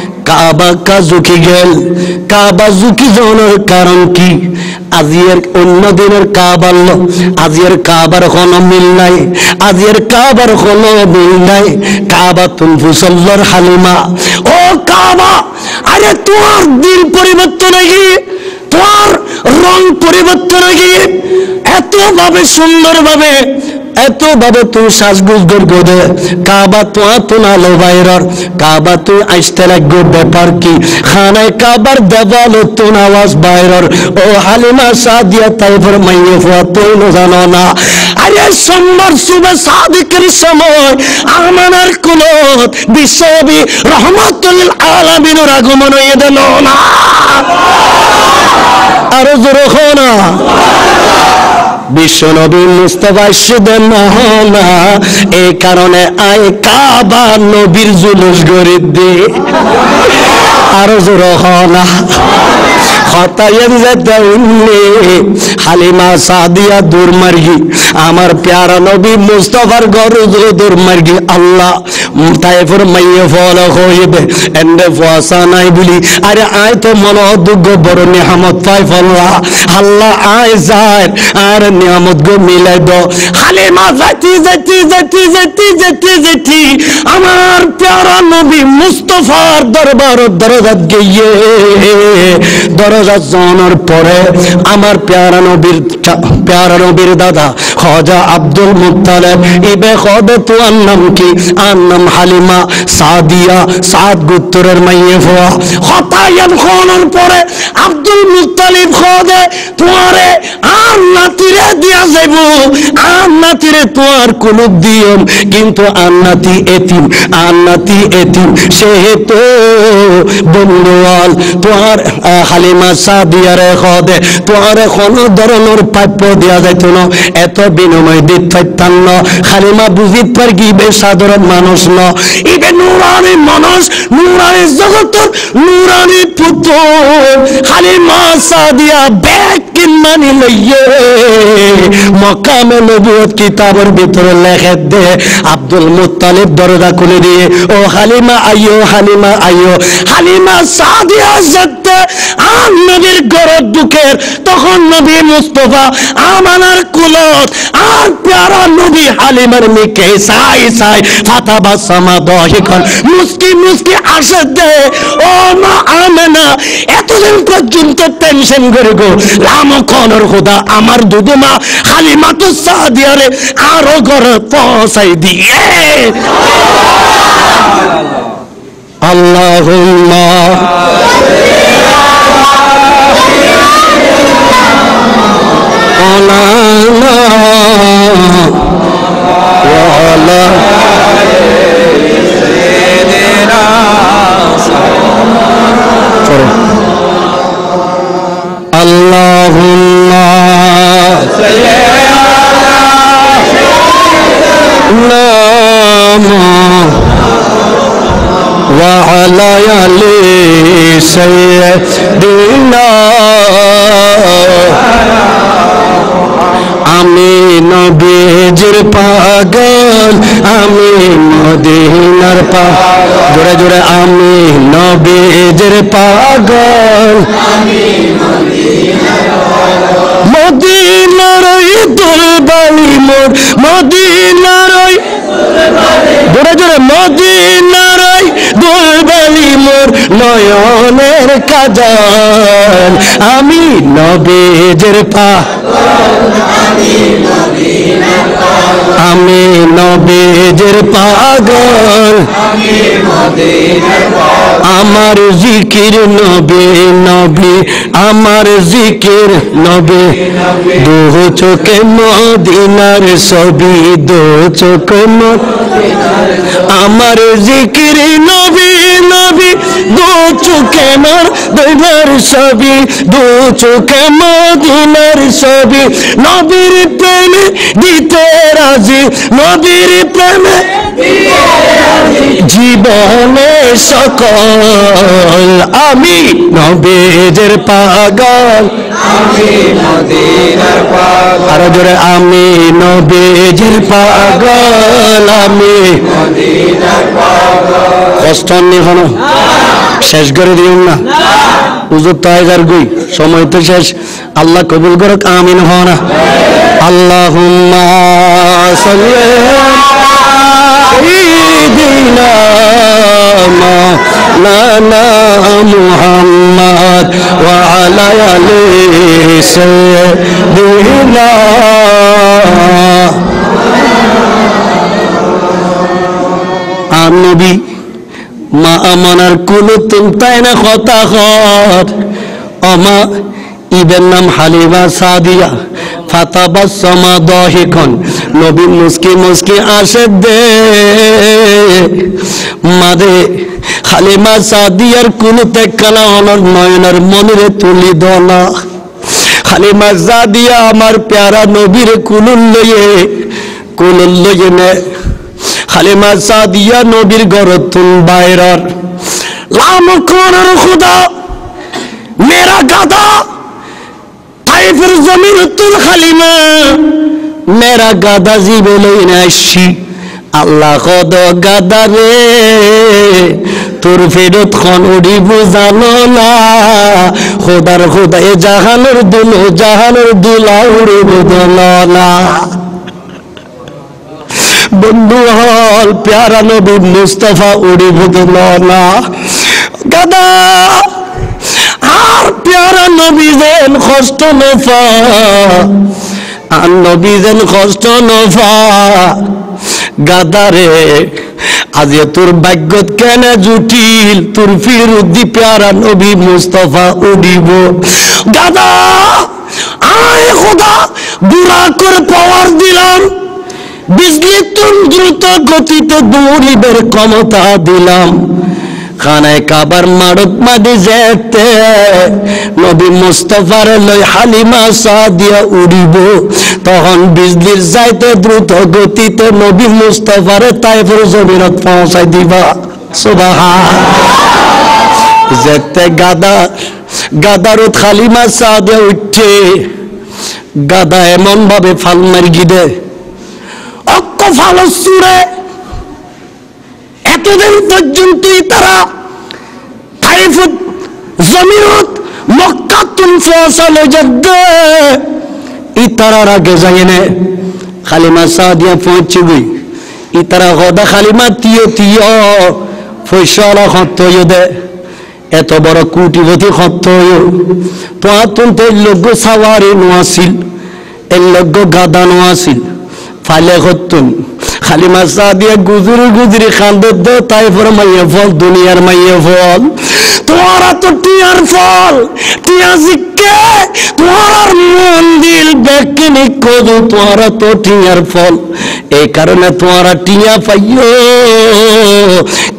Kaaba Kazuki girl, Kaaba Zuki Zonor Karanki, Azir Unodiner Kabal, Azir Kabar Hono Milnai, Azir Kabar Hono Milnai, Kaaba Tunfusallar Halima, O Kaaba, Are Tuar Dil Purimatanagi, Tuar Ron Purimatanagi, Eto Babe Sundar Babe. এত ভাবে তুই সাজগুজ করবদে কাবা তো আতনা লবাইরার কাবা তুই আইস্তেলা গো ব্যাপার কি খানে কাবার দেওয়ালো তুন আওয়াজ বাইরার ও হালিমা সাদিয়া তাইফর মাইয়ে ফাতুন জানো না আরে সোমবার সুবে সাদিকের সময় আমানার কুলত বিশ্ববি রহমাতুল লিল আলামিনের আগমন হয়ে গেল না আর জোরে খানা বিশ্বনবী মুস্তাফা শহীদের মহলা এই কারণে আয় কাবা নবীর জুলুস গড়ে দে আর জোরে হলা খতায়েন জাতাউনি হালিমা সাদিয়া দুরমারগি আমার প্যারা নবী মুস্তাফার গড়ে দুরমারগি আল্লাহ মুতাইফর মাইয়ে ফলো হইবে এন্ডে ফাসা নাই বলি আরে আয় তো মনো দুগ্গ বড় নিয়ামত পাই ফলা আল্লাহ আয় যায় আর নিয়ামত গো মিলাই দো হালিমা জাতি জাতি জাতি জাতি জাতি জাতি আমার প্যারা নবী মুস্তাফার দরবার দরজাত গিয়ে দরজা জানার পরে আমার প্যারা নবীর প্যারা নবীর দাদা খাজা আব্দুল মুত্তালিব ইবে খোদা তো নাম কি আন হালিমা সাদিয়া সাদ গুত্তরের মাইয়ে ফোয়া খতায়াব খনন পরে আব্দুল মুত্তালিব খোদে তোমারে আর নাতিরে দিয়া যাইব আর নাতিরে তোর কোনো দিয়ম কিন্তু আর নাতি এতিম আর নাতি এতিম সেহেতু বন্ধুয়াল তোর হালিমা সাদিয়ারে খোদে তোরে কোনো ধরনের প্রাপ্য দিয়া যাইতো না এত বিনময় দিত পাইতাম না হালিমা বুঝিত পার কি বে সাধারণ মানুষ No, even Nurani Manos, Nurani Zagatur, Nurani Putu, Halima Sadia, back in Manila, Makame Nubuat Kitabur Bitur Lehede, Abdul Muttalib Dorda Kulidi, O Halima Ayo, Halima Ayo, Halima Sadia Zette, Amnavir Gorod Buker, Tohon Nabi Mustafa, Amanar Kulot, Ampara Nubi Halima Mike, Sai Sai, Fataba. Sama dohikon muski muski ashade o ma amena eto din porjonto tension kore go ramo konor khuda amar duduma halimatu saadiya re aro gore posai diye allahumma ala ala Sayyidina Amin Nabijir Pagal পাগল আমি মদিনার পাগল জোরে জোরে আমি নবীজির পাগল আমি মদিনার পাগল মদিনার ইদুল বালি মোর মদিনার জোরে জোরে মদিনার ইদুল বালি মোর নয়নের কাজল আমি নবীজির পাগল আমি নবীজির পাগল আমার জিকির নবী নবী আমার জিকির নবী দু চোখে মদিনার ছবি দু চোখে আমার জিকির নবী নবী দু চোখে মদিনার ছবি দু চোখে মদিনার ছবি নবীর প্রেমে দিতে রাজি নবীর প্রেমে জীবনে সকল আমি নবীজির পাগল আমি মদিনার পাগল আর জোরে আমি নবীজির পাগল আমি মদিনার পাগল কষ্ট নেই কোনো শেষ করে দিও না হুজুর তাইজার গই সময় তো শেষ আল্লাহ কবুল করুক আমিন হও না আল্লাহুম্মা সাল্লি সাইয়্যিদিনা মাওলানা মুহাম্মদ ওয়া আলা আলিহি সাইয়্যিদিনা আর নবী মা আমানার কুলু তুমতাই না কথা খর আমা ইবের নাম হালিমা সাদিয়া ফাতাবা সমা দহিখন নবী মুস্কি মুস্কি আসে দে মাদে হালিমা সাদিয়ার কুলুতে কানা অনর নয়নার মনিরে তুলি দনা হালিমা সাদিয়া আমার প্যারা নবীর কুলুল লয়ে কুলুল লয়ে নে হালিমা সাদিয়া নবীর গরতুন বাইরার লাম কোরআন খোদা মেরা গাদা তাইফের জমির তুল হালিমা মেরা গাদা জীবনই নাইছি আল্লাহ কদ গাদা রে তোর ফেরত খন উড়ি বুঝানো না খোদার খোদা এ জাহানের দুল জাহানের দুলা উড়ি বুঝানো না বন্ধু হল প্যারা নবী মুস্তফা উড়ি বুঝল না গাদা আর প্যারা নবী যেন কষ্ট নফা আর নবী যেন কষ্ট নফা গাদারে আজ তোর ভাগ্য কেন জুটিল তোর ফিরুদ্দি প্যারা নবী মুস্তফা উড়িব গাদা আয় খোদা বুড়া করে পাওয়ার দিলাম বিজলি তুম দ্রুত গতিতে দৌড়িবের ক্ষমতা দিলাম খানায় কাবার মারত মাদি যেতে নবী মুস্তফার লই হালিমা সাদিয়া উড়িব তখন বিজলির যাইতে দ্রুত গতিতে নবী মুস্তফারে তাইফের জমিনত পৌঁছাই দিবা সুবহানাল্লাহ যেতে গাদা গাদারত হালিমা সাদিয়া উঠছে গাদা এমন ভাবে ফাল মারি গিয়ে এতদিন পর্যন্ত তারা ইতারার আগে যায় না খালিমা সাদিয়া পৌঁছে গই ইতারা হদা খালিমা তিয় তিয় ফসলা হত দে এত বড় কুটিপতি হত তো আতন্ত লগ্য সাওয়ারি নোয়াছিল এর লগ্য গাদা নোয়াছিল ফালে হতুন খালিমা সাদিয়া গুজুরি গুজুরি খান্দর দে তাইফের মাইয়ে ফল দুনিয়ার মাইয়ে ফল তোমারা তো টিয়ার ফল টিয়া জিকে তোমার মন দিল বেকিনি কদু তোমারা তো টিয়ার ফল এই কারণে তোমারা টিয়া পাইও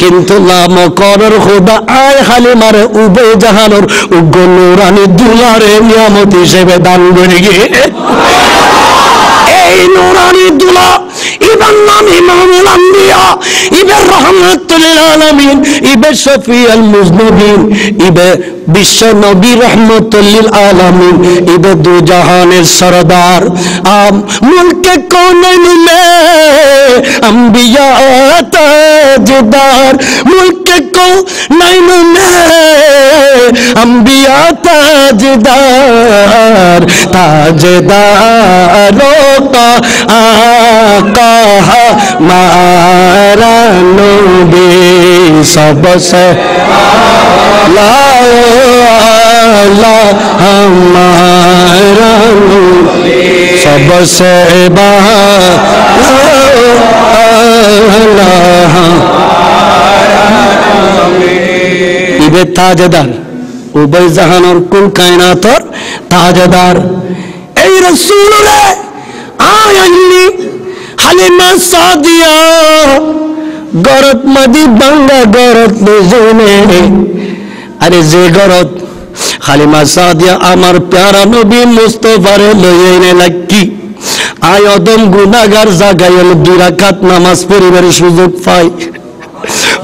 কিন্তু নাম করর খোদা আয় হালিমারে উবে জাহানোর উগ্র নুরানি দুলারে নিয়ামত হিসেবে দান করে গিয়ে এই নুরানি দুলা بنام إمام الأنبياء إبه رحمة للعالمين إبه شفيع المذنبين إبه بشر نبي رحمة للعالمين إبه دو جهان السردار آم ملک کونین میں انبیاء تاجدار ملک کونین میں انبیاء تاجدار تاجداروں کا آقا ہمارا نبی سب سے لا الہ ہمارا نبی سب سے इबे ताजदार उबे जहान और कुल कायनात और ताजदार ऐ रसूल रे आयनी हलीमा सादिया गरत मदी बंगा गरत निजने अरे जे गरत हलीमा सादिया आमर प्यारा नबी मुस्तफा रे लयने लक्की आयदम गुनागार जागायल दुई রাকাত নামাজ পড়িবার সুযোগ পাই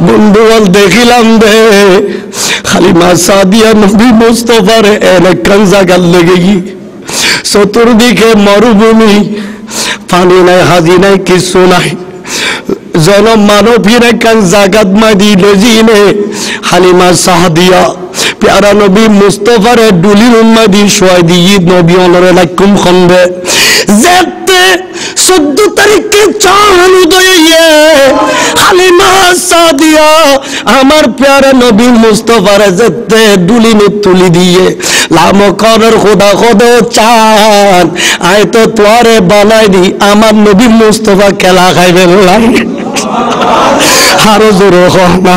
বন্ধু বল দেখিলাম দে খালিমা সাদিয়া নবী মুস্তাফা রে এলাকান জাগাল লাগেগি চতুর্দিকে মরুভূমি পানি নাই হাজি নাই কিছু নাই জনম মানবীর কান জাগাত মাদি লজিনে খালিমা সাদিয়া প্যারা নবী মুস্তাফা রে দুলির উম্মদি শোয়া দিই নবী ওলরে লাকুম খন্দে যেতে চোদ্দ তারিখে চাঁদ উদয় হয়ে হালিমা সাদিয়া আমার প্যারা নবী মুস্তাফার যেতে দুলিনে তুলি দিয়ে লামো কবর খোদা খোদা চাঁদ আয় তো তোরে বানাই দি আমার নবী মুস্তাফা খেলা খাইবে লাই হারো জোর হন না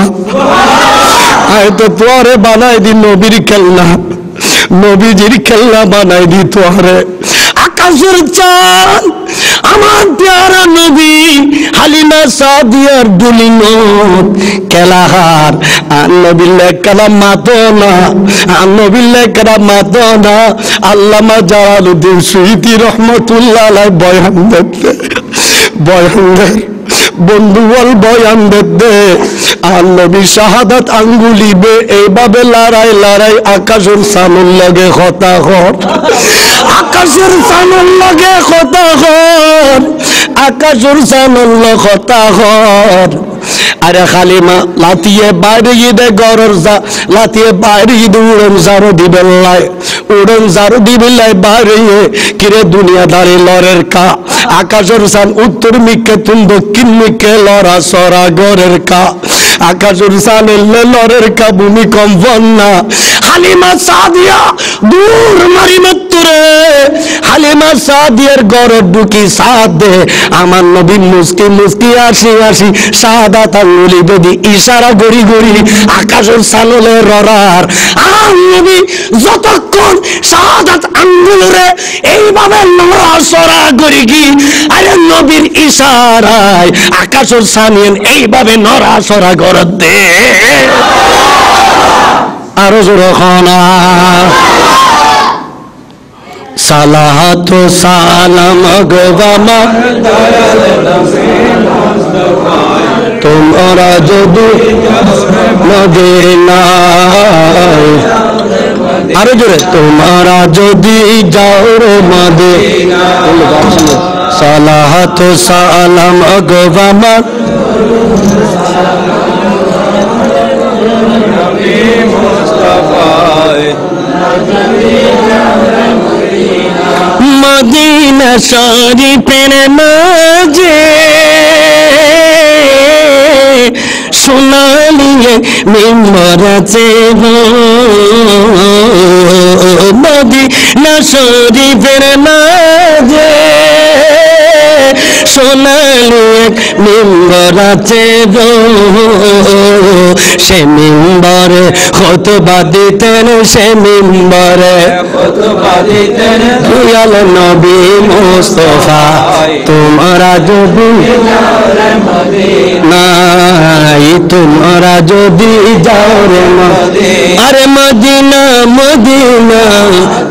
আয় তো তোরে বানাই দি নবীর খেলনা নবীজির খেলনা বানাই দি তোরে আকাশের চাঁদ আমার প্যারা নবী হালিমা সাদিয়ার দুলিনো কেলাহার আনবিল্লাহ কালাম মাতনা আনবিল্লাহ কালাম মাতনা আল্লামা জালালউদ্দিন সুয়ুতি রহমাতুল্লাহ আলাইহি বয়ান দিতে বয়ান বন্ধু বল বয়ান দিতে আল্লাহ নবী শাহাদাত আঙ্গুলিবে এইভাবে লড়াই লড়াই আকাশের সামনে লাগে কথা হর আকাশের সামনে লাগে কথা হর আকাশের সামনে লাগে কথা হর আরে খালিমা লাতিয়ে বাইরে গিয়ে গরর যা লাতিয়ে বাইরে দৌড়ন জারো দিবেলাই উড়ন জারো দিবেলাই বাইরে কিরে দুনিয়াদারি লরের কা আকাশের সামনে উত্তর মিকে তুম দক্ষিণ মিকে লরা সরা গরের কা আকাশের সামনে লরের কা ভূমিকম্প না হালিমা সাদিয়া দূর মারি মতরে হালিমা সাদিয়ার গরর বুকি সাথ দে আমার নবী মুস্কি মুস্কি আসি আসি শাহাদাত আঙ্গুলি বেদি ইশারা গড়ি গড়ি আকাশের সানলে ররার আর নবী যতক্ষণ শাহাদাত আঙ্গুল রে এইভাবে নড়াচড়া গড়ি কি আরে নবীর ইশারায় আকাশের সানেন এইভাবে নড়াচড়া গড় দে আর জোরে খানা সালাহাত ও সালাম গো বাবা তোমরা যদি মদিনায় আর জোরে তোমরা যদি যাও রে মদিনায় সালাহাত ও সালাম গো বাবা मदीना शरीफের মাঝে সোনালি মিম্বর আছে মদীনা শরীফের মাঝে সোনালি মিম্বরাতে সে মিম্বরে খুতবা দিতেন সে মিম্বরে খুতবা দিতেন দয়াল নবী মুস্তাফা তোমরা যদি নাই তোমরা যদি যাও রে মদিনা আরে মদিনা মদিনা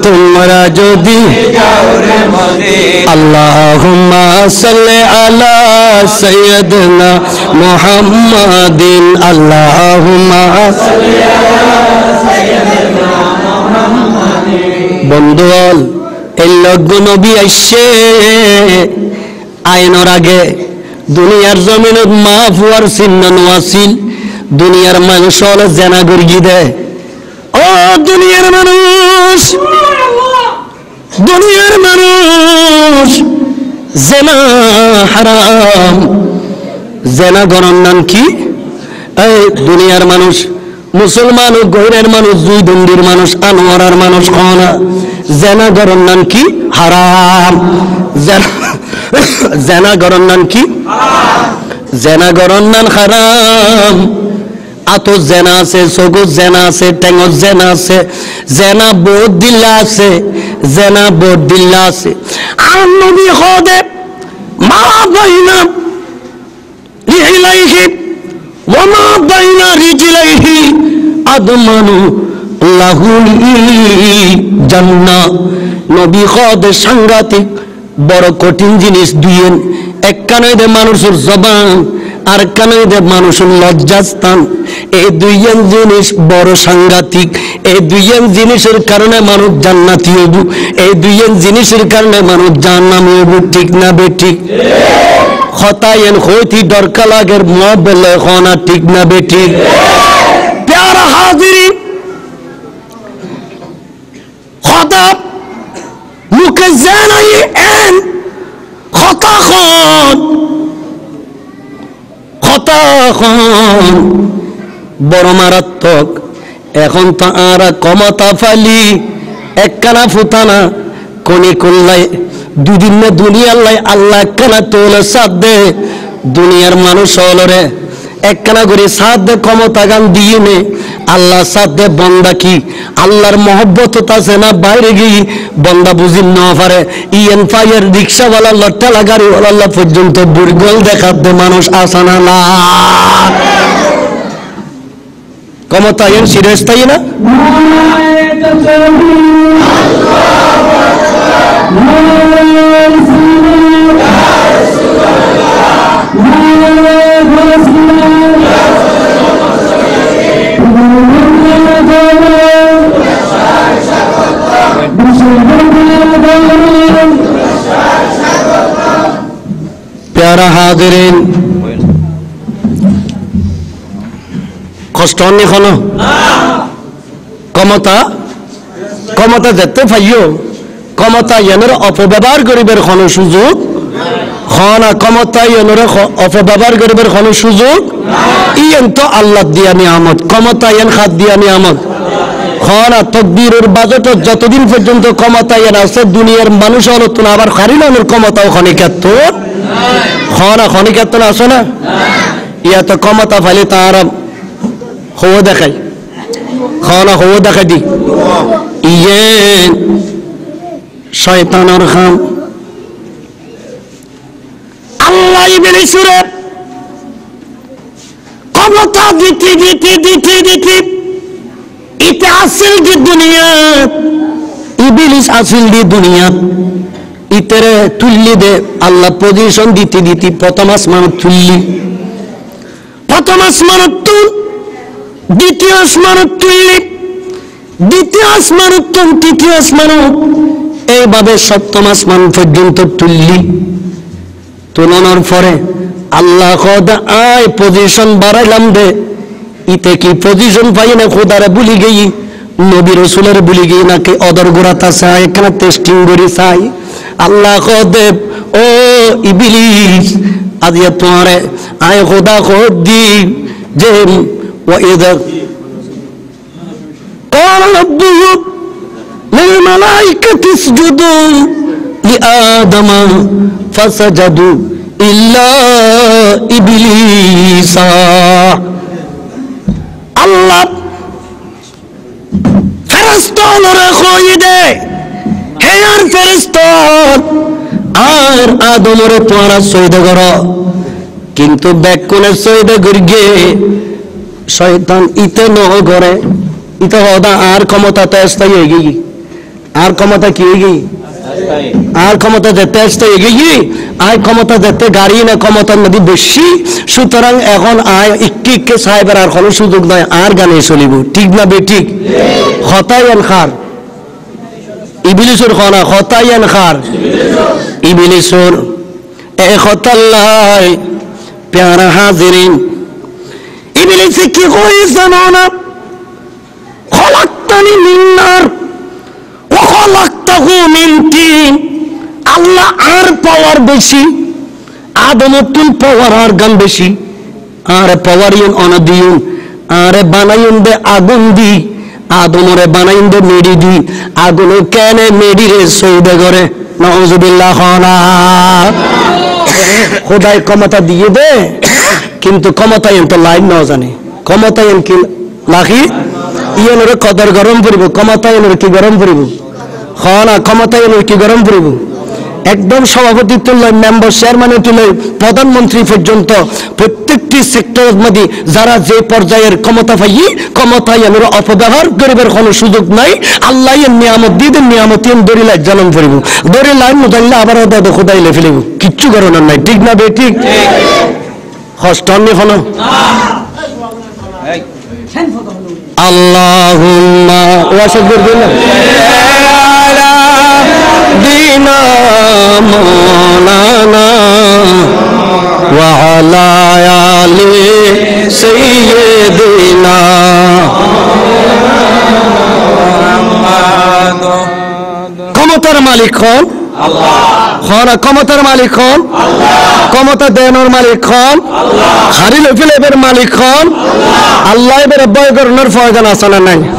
তোমরা যদি যাও রে মদিনা আল্লাহুম্মা সাল্লি আলা সাইয়্যিদিনা মুহাম্মাদিন আল্লাহুম্মা সাল্লি আলা সাইয়্যিদিনা মুহাম্মাদিন বন্ধুগণ এই লগ্ন নবী আইছে আইনোর আগে দুনিয়ার জমিনে মাফ হওয়ার চিহ্ন নোয়াছিল দুনিয়ার মানুষ হলে জেনা গড়িয়ে দেয় ও দুনিয়ার মানুষ দুনিয়ার মানুষ জেনা হারাম জেনা গরম নাম কি এই দুনিয়ার মানুষ মুসলমান ও গৌরের মানুষ দুই দন্দির মানুষ আনোয়ারার মানুষ খানা জেনা গরম নাম কি হারাম জেনা গরম নাম কি জেনা গরম নাম হারাম আতো জেনা আছে সগো জেনা আছে টেঙ্গো জেনা আছে জেনা বহুত দিল্লা আছে জেনা বহুত দিল্লা আছে আর নবী খোদে মা বাইনা ইলাইহি ওয়া মা বাইনা রিজলাইহি আদমানু লাহুল জান্নাহ নবী খোদে সাংঘাতিক বড় কঠিন জিনিস দিয়েন এক কানে দে মানুষের জবান আর কানে দে মানুষের লজ্জাস্থান এই দুইজন জিনিস বড় সাংঘাতিক এই দুইজন জিনিসের কারণে মানুষ জান্নাতি হবু এই দুইজন জিনিসের কারণে মানুষ জাহান্নামী হবু ঠিক না বেঠিক খতায়েন হইতি দরকার লাগের মহবলে হনা ঠিক না বেঠিক প্যারা হাজিরিন খতা মুখে জানাই এন খতা খন খতা খন বড় মারাত্মক এখন তারা ক্ষমতা ফালি একখানা ফুতানা কোনে করলাই দুদিন না দুনিয়ার লাই আল্লাহ একখানা তোলে সাথ দে দুনিয়ার মানুষ অলরে একখানা করে সাথ দে ক্ষমতা গান দিয়ে নে আল্লাহ সাথে বন্দা কি আল্লাহর মহব্বত আছে না বাইরে গিয়ে বন্দা বুঝি না পারে ইয়েন ফায়ার রিক্সাওয়ালা লট্টালা গাড়িওয়ালা পর্যন্ত বুড়গোল দেখাতে মানুষ আসা না না ক্ষমতা এন সিরিয়াস তাই না প্যারা হাজিরিন কষ্ট হননি হল ক্ষমতা ক্ষমতা যেতে পাইও ক্ষমতা এনের অপব্যবহার গরিবের কোনো সুযোগ হনা ক্ষমতা এনের অপব্যবহার গরিবের কোনো সুযোগ ইয়েন তো আল্লাহ দিয়া নিয়ামত ক্ষমতা এন হাত দিয়া নিয়ামত হনা তকদিরের বাজেট যতদিন পর্যন্ত ক্ষমতা এন আছে দুনিয়ার মানুষ হলো তো আবার হারিলানোর ক্ষমতা ওখানে কেত হনা খনিকাত না আসো না ইয়া তো ক্ষমতা ফাইলে তার হো দেখাই হনা হো দেখা দি ইয়ে শয়তানর খাম আল্লাহ ইবলিসুরে ক্ষমতা দিতে দিতে দিতে দিতে ইতে আসিল দি দুনিয়া ইবলিস আসিল দি দুনিয়া ইতরে তুললি দে আল্লাহ পজিশন দিতে দিতে প্রথম আসমান তুললি প্রথম আসমান তুল দ্বিতীয় আসমান তুললি দ্বিতীয় আসমান তুল তৃতীয় আসমান এইভাবে সপ্তম আসমান পর্যন্ত তুললি তুলনার পরে আল্লাহ খোদা আয় পজিশন বাড়াইলাম দে ইতে কি পজিশন পাই না খোদারে ভুলি গেই নবী রসুলের ভুলি গেই নাকি অদর গোড়াতা চাই এখানে টেস্টিং করি চাই আল্লাহ খোদেব ও ইবলিস আজ তোমারে আয় খোদা খোদ দি যে ও ইদা قال ربهم للملائكة اسجدوا لآدم فسجدوا ইল্লা ইবলিসা। আল্লাহ ফেরেশতা নরে কই দে হে আর ফেরেশতা আর আদমরে পড়া সয়দা কর, কিন্তু ব্যাক কোণে সয়দা গর্গে শয়তান ইতে ন করে ইতে হদা আর ক্ষমতা তেস্তাই হই গই আর ক্ষমতা কি হই গই আর ক্ষমতা যেতে আসতে এগিয়ে আর ক্ষমতা যেতে গাড়ি না ক্ষমতার নদী বেশি। সুতরাং এখন আয় ইকি ইকি সাহেবের আর কোনো সুযোগ নয় আর গানে চলিব, ঠিক না বেঠিক? হতায়ন খার ইবলিসুর খনা হতায়ন খার ইবলিসুর এ হতাল্লাই প্যারা হাজিরিন। ইবলিসে কি কইছে না খলাক্তানি মিন্নার আল্লাহ আর পাওয়ার বেশি আদমের তুল পাওয়ার আর গান বেশি আর পাওয়ারিয়ন অনাদিয়ন আর বানাইন দে আগুন দি আদমরে বানাইন দে মেডি দি আগুন কেনে মেডি রে সৌদে করে নাউজুবিল্লাহ খানা খোদাই ক্ষমতা দিয়ে দে, কিন্তু ক্ষমতায়ন তো লাইন না জানে ক্ষমতায়ন কি লাখি ইয়নরে কদর গরম পড়িব ক্ষমতায়নরে কি গরম পড়িব খনা ক্ষমতায়নের কি গরম পড়িব। একদম সভাপতি তুল্য মেম্বার চেয়ারম্যান তুলে প্রধানমন্ত্রী পর্যন্ত প্রত্যেকটি সেক্টরের মধ্যে যারা যে পর্যায়ের ক্ষমতা পাই ক্ষমতায়নের অপব্যবহার গরিবের কোনো সুযোগ নাই। আল্লাহ নিয়ামত দিদের নিয়ামত দড়ি লাইট জ্বালন পড়িব দড়ি লাইন মোদাইলে আবার খোদাইলে ফেলিব কিচ্ছু গণনার নাই, ঠিক না বে ঠিক? হস্ট ফল আল্লাহ ওয়াসব করবেন دينا مولانا وعلى آل سيدنا محمد ক্ষমতার মালিক হন আল্লাহ, খরা ক্ষমতার মালিক হন আল্লাহ, ক্ষমতা দেনোর মালিক হন আল্লাহ, খারিল ফিলেবের মালিক হন আল্লাহ। আল্লাহ এর ভয় করনের ফয়দান আছে না নাই? আছে।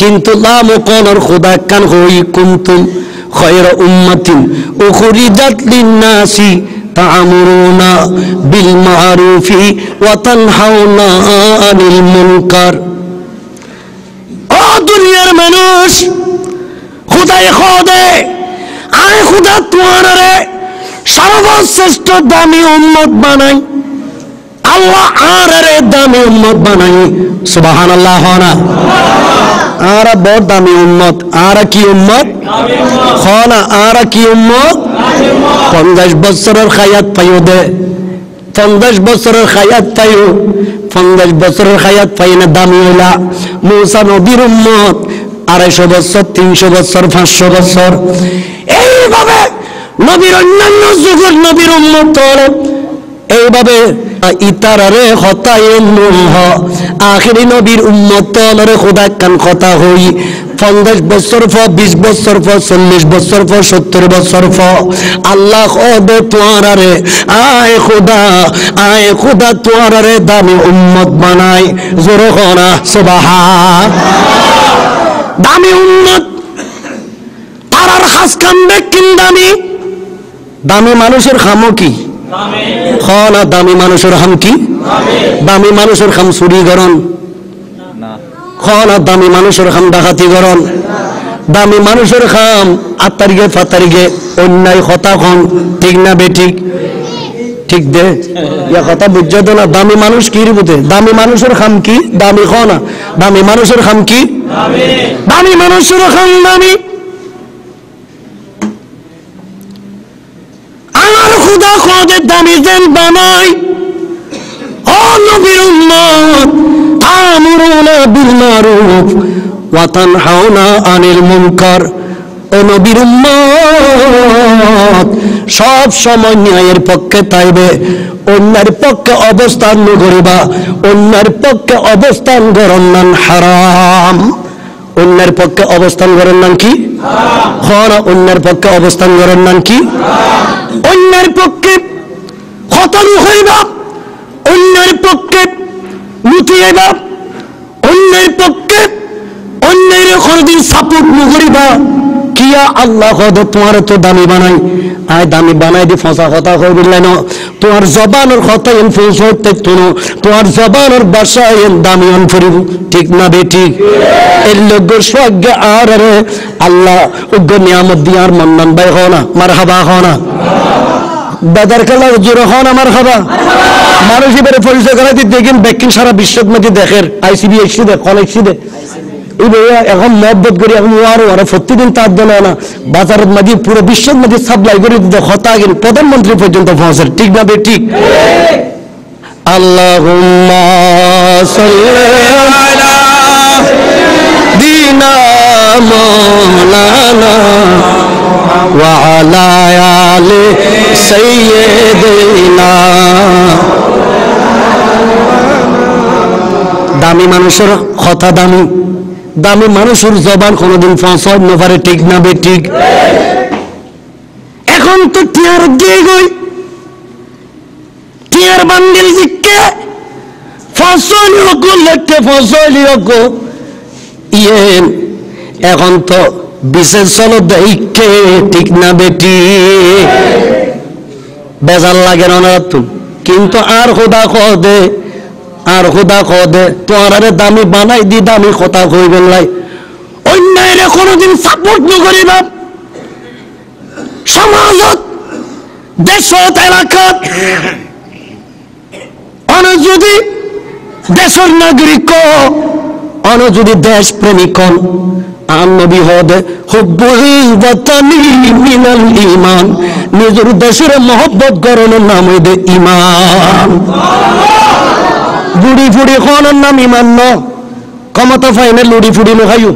কিন্তু লামকনর খোদা কান হই কুমতুম খয়রা উম্মাতিন উখরিজাত লিন-নাসি তা'মুরুনা বিল মা'রুফি ওয়া তানহাউনা আনিল মুনকার। ও দুনিয়ার মানুষ খোদাই খোদে আয় খোদা তোমারে সর্বশ্রেষ্ঠ দামি উম্মত বানাই আল্লাহ আর রে দামি উম্মত বানাই। সুবহানাল্লাহ না আর বড় দামি উম্মত আর কি উম্মত খনা আর কি উম্মত পঞ্চাশ বছরের হায়াত পাইও দে পঞ্চাশ বছরের হায়াত পাইও পঞ্চাশ বছরের হায়াত পাই না দামি হইলা মুসা নবীর উম্মত আড়াইশো বছর তিনশো বছর পাঁচশো বছর এইভাবে নবীর অন্যান্য যুগের নবীর উম্মত এইভাবে ইতারারে হতায়েন নহ আখিরি নবীর উম্মতলরে খোদা কান কথা হই পঞ্চাশ বছর পর বিশ বছর পর চল্লিশ বছর পর সত্তর বছর পর আল্লাহ ওদে তোয়ারারে আয় খোদা আয় খোদা তোয়ারারে দামি উম্মত বানায় জোরে করা সুবহান দামি উম্মত তারার খাস কামবে কিন দামি দামি মানুষের খামো কি খনা দামি মানুষের হাম কি দামি মানুষের খাম চুরি গরণ খনা দামি মানুষের খাম ডাকাতি গরণ দামি মানুষের খাম আট তারিখে পাঁচ তারিখে অন্যায় কথা খন, ঠিক না বেঠিক? ঠিক দে ইয়া কথা বুঝছো না দামি মানুষ কি বুঝে দামি মানুষের খাম কি দামি খনা দামি মানুষের খাম কি দামি মানুষের খাম দামি আনিল মুনকার ও নবীর উম্মত সব সময় ন্যায়ের পক্ষে থাকবে, অন্যের পক্ষে অবস্থান করিবা, অন্যের পক্ষে অবস্থান করার নাম হারাম। অন্যের পক্ষে অবস্থান করার নাম কি? হ্যাঁ, অন্যের পক্ষে অবস্থান করার নাম কি? অন্যের পক্ষে খতম হইবা, অন্যের পক্ষে লুটিয়েবা, অন্যের পক্ষে অন্যের কোনদিন সাপোর্ট না করিবা। কিয়া আল্লাহ হদ তোমার তো দামি বানাই, আয় দামি বানাই দি ফসা কথা কইবিল না, তোমার জবানের কথা ইন ফসত তুন, তোমার জবানের ভাষা ইন দামি অন ফরিব, ঠিক না বেটি? এর লগর সগ আর রে আল্লাহ উগ নিয়ামত দিয়ার মন্নন ভাই হনা মারহাবা হনা বাদার কালা জুর হনা মারহাবা মানুষ এবারে পরিচয় করাইতে দেখেন ব্যাকিং সারা বিশ্বত মধ্যে দেখের আইসিবি এসি দে কলেজ দে এখন মহব্বত করি এখন ওরা প্রতিদিন তার দল না বাজারের মাঝে পুরো বিশ্বের মধ্যে সাপ্লাই করি হতা গেল প্রধানমন্ত্রী পর্যন্ত পৌঁছার, ঠিক না বে ঠিক? আল্লাহুম্মা সাল্লি আলা দীনা মাওলানা ওয়া আলা আলি সাইয়্যিদিনা। দামি মানুষের কথা দামি, দামি মানুষের জবান কোনদিন ফসল নোভারে, ঠিক না বে ঠিক? এখন তো টিয়ার দিয়ে গই টিয়ার বান্দিল জিকে ফসল হকো লেটে ফসল হকো ইয়ে এখন তো বিশেষ চলো দেখে, ঠিক না বে ঠিক? বেজাল লাগে না তুমি কিন্তু আর খোদা খোদে আর খোদা খোদে তোমারে দামি বানাই দি দামি কথা কইবেন লাই, অন্যায়ের কোনদিন সাপোর্ট না করিবা। সমাজত দেশত এলাকাত অন যদি দেশের নাগরিক অন যদি দেশ প্রেমিক আম নবী হদে হুব্বুল ওয়াতানি মিনাল ঈমান, নিজের দেশের মহব্বত করার নাম হইবে ঈমান। বুড়ি ফুড়ি খনের নাম ইমান ন, ক্ষমতা ফাইনে লুড়ি ফুড়ি নখাইও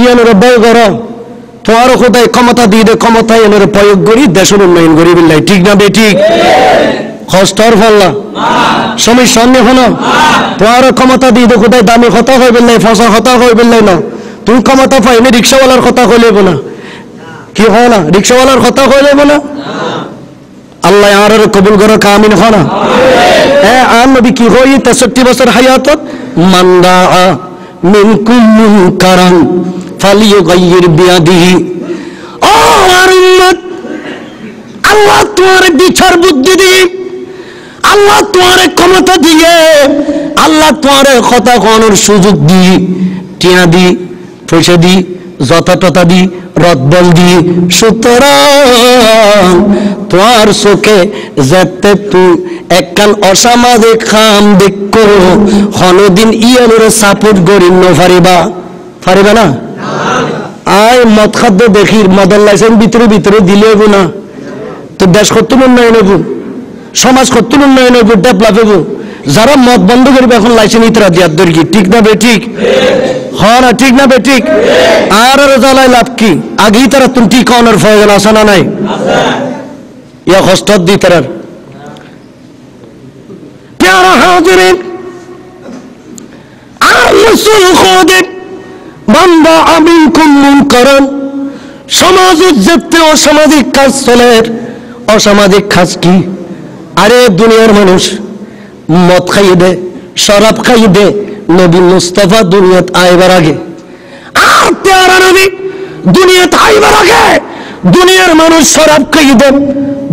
ইয়ানোর ব্যয় কর, তোমার কোথায় ক্ষমতা দিয়ে দে, ক্ষমতা এনোর প্রয়োগ করি দেশের উন্নয়ন করি বিল্লাই, ঠিক না বে ঠিক? হস্তর ফল্লা সমীর সামনে হল তোমার ক্ষমতা দিয়ে দে, কোথায় দামি কথা হয়ে বিল্লাই ফসা কথা হয়ে বিল্লাই না, তুমি ক্ষমতা ফাইনে রিক্সাওয়ালার কথা কইলেব না, কি হয় না রিক্সাওয়ালার কথা কইলেব না। আল্লাহ আর কবুল করো কামিন হনা। হ্যাঁ, আর নবী কি হই তেষট্টি বছর হায়াত মান্দা মিনকুম মুনকারান ফালিয়ুগাইয়ির বিয়াদিহি। ও আমার উম্মত, আল্লাহ তোমার বিচার বুদ্ধি দিয়ে, আল্লাহ তোমার ক্ষমতা দিয়ে, আল্লাহ তোমার কথা কওয়ার সুযোগ দিয়ে, টিয়া দি পয়সা দি যথাযথা দি রদবল দিয়ে, সুতরাং তোমার চোখে যেতে তুই একখান অসামাজিক খাম দেখ হনদিন ইয়ের সাপোর্ট গরিব নারিবা ফারিবা না। আয় মদ খাদ্য দেখি মদের লাইসেন্স ভিতরে ভিতরে দিলে হবো না, তো দেশ কর্তুন উন্নয়ন হবো, সমাজ কর্তুন উন্নয়ন হবো, ডেভেলপ হবো। যারা মদ বন্ধ করবে এখন লাইসেন্স ইতরা দেওয়ার দরকি, ঠিক না বে ঠিক? হ্যাঁ না, ঠিক না বে ঠিক? আর জ্বালায় লাভ কি? আগেই তারা তুমি ঠিক হওয়ার প্রয়োজন আছে না নাই? ইয়া হস্ত দি তার প্যারা হাজরে আর রসুল খোদে বান্দা আমিনকুম মুনকারান। সমাজের যেতে অসামাজিক কাজ চলে, অসামাজিক কাজ কি? আরে দুনিয়ার মানুষ মদ খাইয়ে দে, শরাব খাইয়ে দে, নবী মুস্তাফা দুনিয়াত আইবার আগে আর প্যারা নবী দুনিয়াত আইবার আগে দুনিয়ার মানুষ শরাব খাইয়ে দে,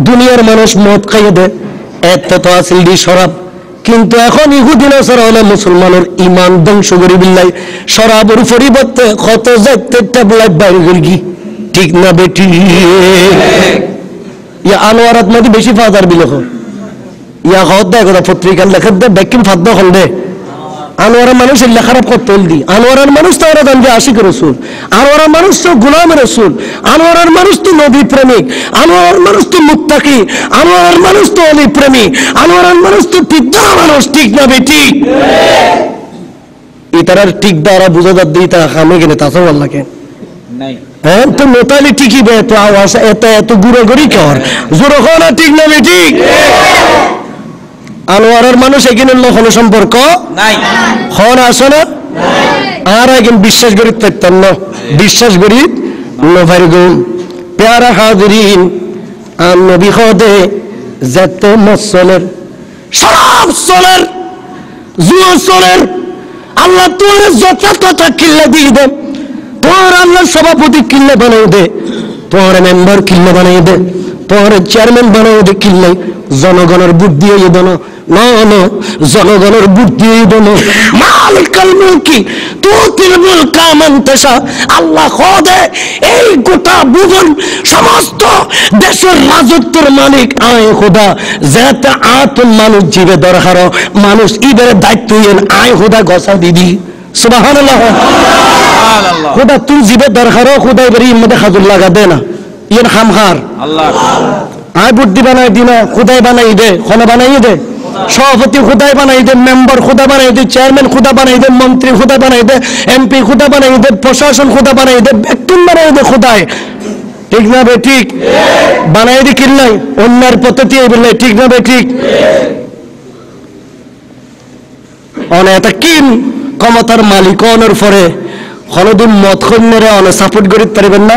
দুনিয়ার মানুষ মদ খাইয়ে দে, এত তো আসিল দি শরাব। কিন্তু এখন ইহুদিন হলে মুসলমানের ইমান ধ্বংস করি বিল্লাই, শরাবের পরিবর্তে কত যাইতে ট্যাবলেট বাইর করি, ঠিক না বেটি? ইয়া আনোয়ারাত মাঝে বেশি ফাদার বিলেখ ইয়া হত দেয় কথা পত্রিকার লেখার দে ব্যাকিম ফাদ্য হল দে আনোয়ারা মানুষ এল্লা খারাপ করতে দি, আনোয়ারার মানুষ তো ওরা জানবে আশিক রসুল, আনোয়ারার মানুষ তো গুলাম রসুল, আনোয়ারার মানুষ তো নবী প্রেমিক, আনোয়ারার মানুষ তো মুত্তাকি, আনোয়ারার মানুষ তো অলি প্রেমিক, আনোয়ারার মানুষ তো পিদ্দা মানুষ, ঠিক না বেটি? ইতারার ঠিক দ্বারা বুঝা যাবে ইতারা খামে গেলে তাছাড়া আল্লাহকে नहीं तो मोताली ठीक ही बे तो आवाज ऐता है तो गुरो गुरी क्या और जोरो खाना ठीक ना बेटी आलवारर मानुष एक इन लोगों ने संपर्क नहीं खाना आसना आरा एक इन विशेष गरीब तक तन्ना विशेष गरीब नो फरिगुम प्यारा हादरीन आम नबी खोदे ज़ते मस्सलर शराब सोलर ज़ूर सोलर अल्लाह तूने ज़ोता तो तक किल्ले दी दे तोहर अल्लाह सभापति किल्ले बनाई दे तोहर मेंबर किल्ले बनाई दे तोहर चेयरमैन बनाई दे किल्ले जनगणर बुद्धि ये दोनों ना ना जनगणर बुद्धि ये दोनों माल कलमों की तू तिरमल कामन तेरा अल्लाह खोद है एक गुटा बुवन समस्त देशों राजत्तर मालिक आए खुदा ज़्यादा आत्म मानुष जीवे दरखरो मानुष इधर दायित्व ये आए खुदा गौसा दीदी सुबहान अल्लाह खुदा तू जीवे दरखरो खुदा इबरी मदद खजुल्ला का देना ये खामखार आए बुद्धि बनाए दीना खुदा बनाई दे खोना बनाई दे शौफती खुदा बनाई दे मेंबर खुदा बनाई दे चेयरमैन खुदा बनाई दे मंत्री खुदा बनाई दे एमपी खुदा बनाई दे प्रशासन खुदा बनाई दे व्यक्तिन बनाई दे खुदा ठीक ना बेटी बनाई दे किल्ला उन्नर पत्ती ये बिल्ले ठीक ना बेटी और ऐसा किन कमतर मालिकों और फरे खानो दिन मौत खुद मेरे और सापुट गरीब तरीबन्ना